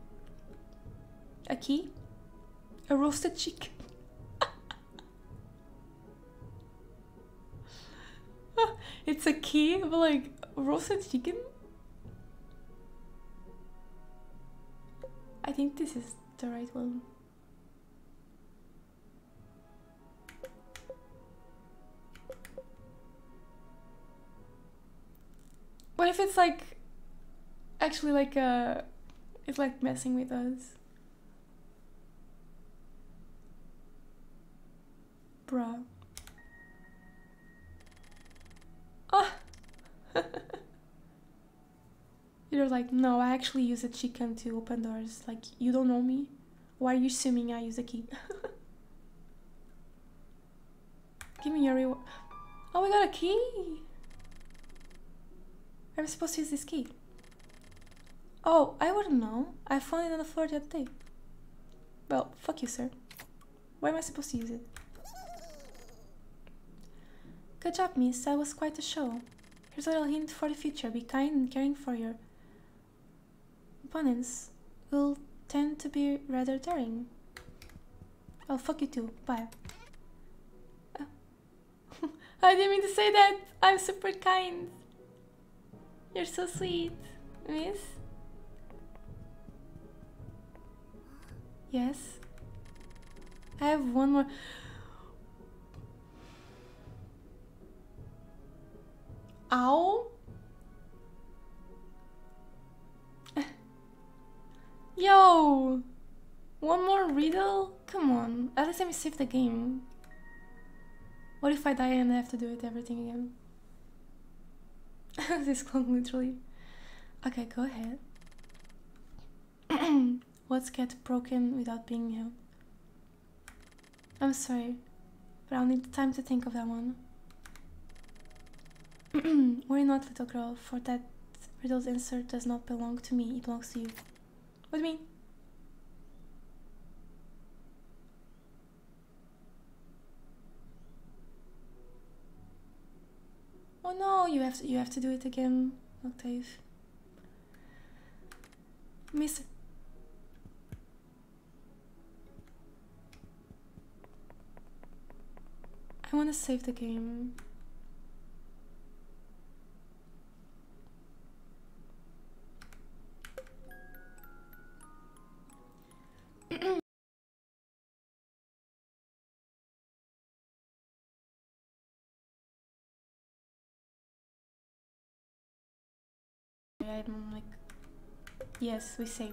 A key? A roasted chicken? It's a key, but like roasted chicken? I think this is the right one. What if it's like actually like a it's like messing with us? Bruh. Oh. You're like, no, I actually use a chicken to open doors. Like, you don't know me? Why are you assuming I use a key? Give me your reward. Oh, we got a key! I'm supposed to use this key. Oh, I wouldn't know. I found it on the floor the other day. Well, fuck you, sir. Why am I supposed to use it? Good job, miss. That was quite a show. Here's a little hint for the future. Be kind and caring for your opponents. Will tend to be rather daring. Oh, fuck you too. Bye. I didn't mean to say that. I'm super kind. You're so sweet, miss. Yes. I have one more. Ow. Yo! One more riddle? Come on. At least let me save the game. What if I die and I have to do it everything again? This clone literally. Okay, go ahead. What's get broken without being healed? I'm sorry, but I'll need time to think of that one. Worry not, little girl, for that riddle's answer does not belong to me, it belongs to you. What do you mean? Oh no, you have to do it again, Octave. Miss. I want to save the game. I'm like, yes, we saved.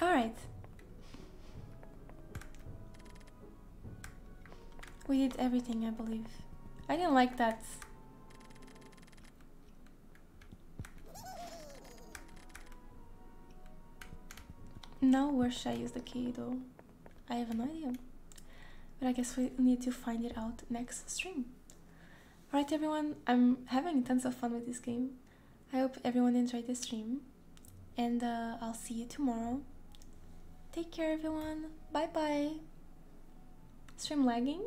All right. We did everything, I believe. I didn't like that. Now where should I use the key though? I have no idea. But I guess we need to find it out next stream. Alright everyone, I'm having tons of fun with this game. I hope everyone enjoyed this stream. And I'll see you tomorrow. Take care everyone. Bye bye. Stream lagging?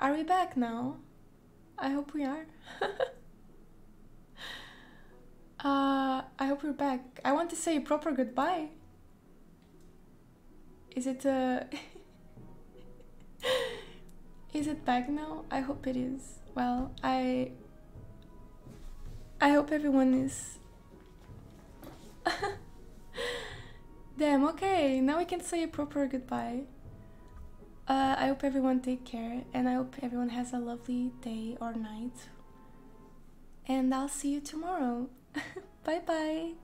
Are we back now? I hope we are. I hope we're back. I want to say a proper goodbye. Is it is it back now? I hope it is. Well, I hope everyone is Damn, okay, now we can say a proper goodbye. I hope everyone take care, and I hope everyone has a lovely day or night. And I'll see you tomorrow. Bye bye.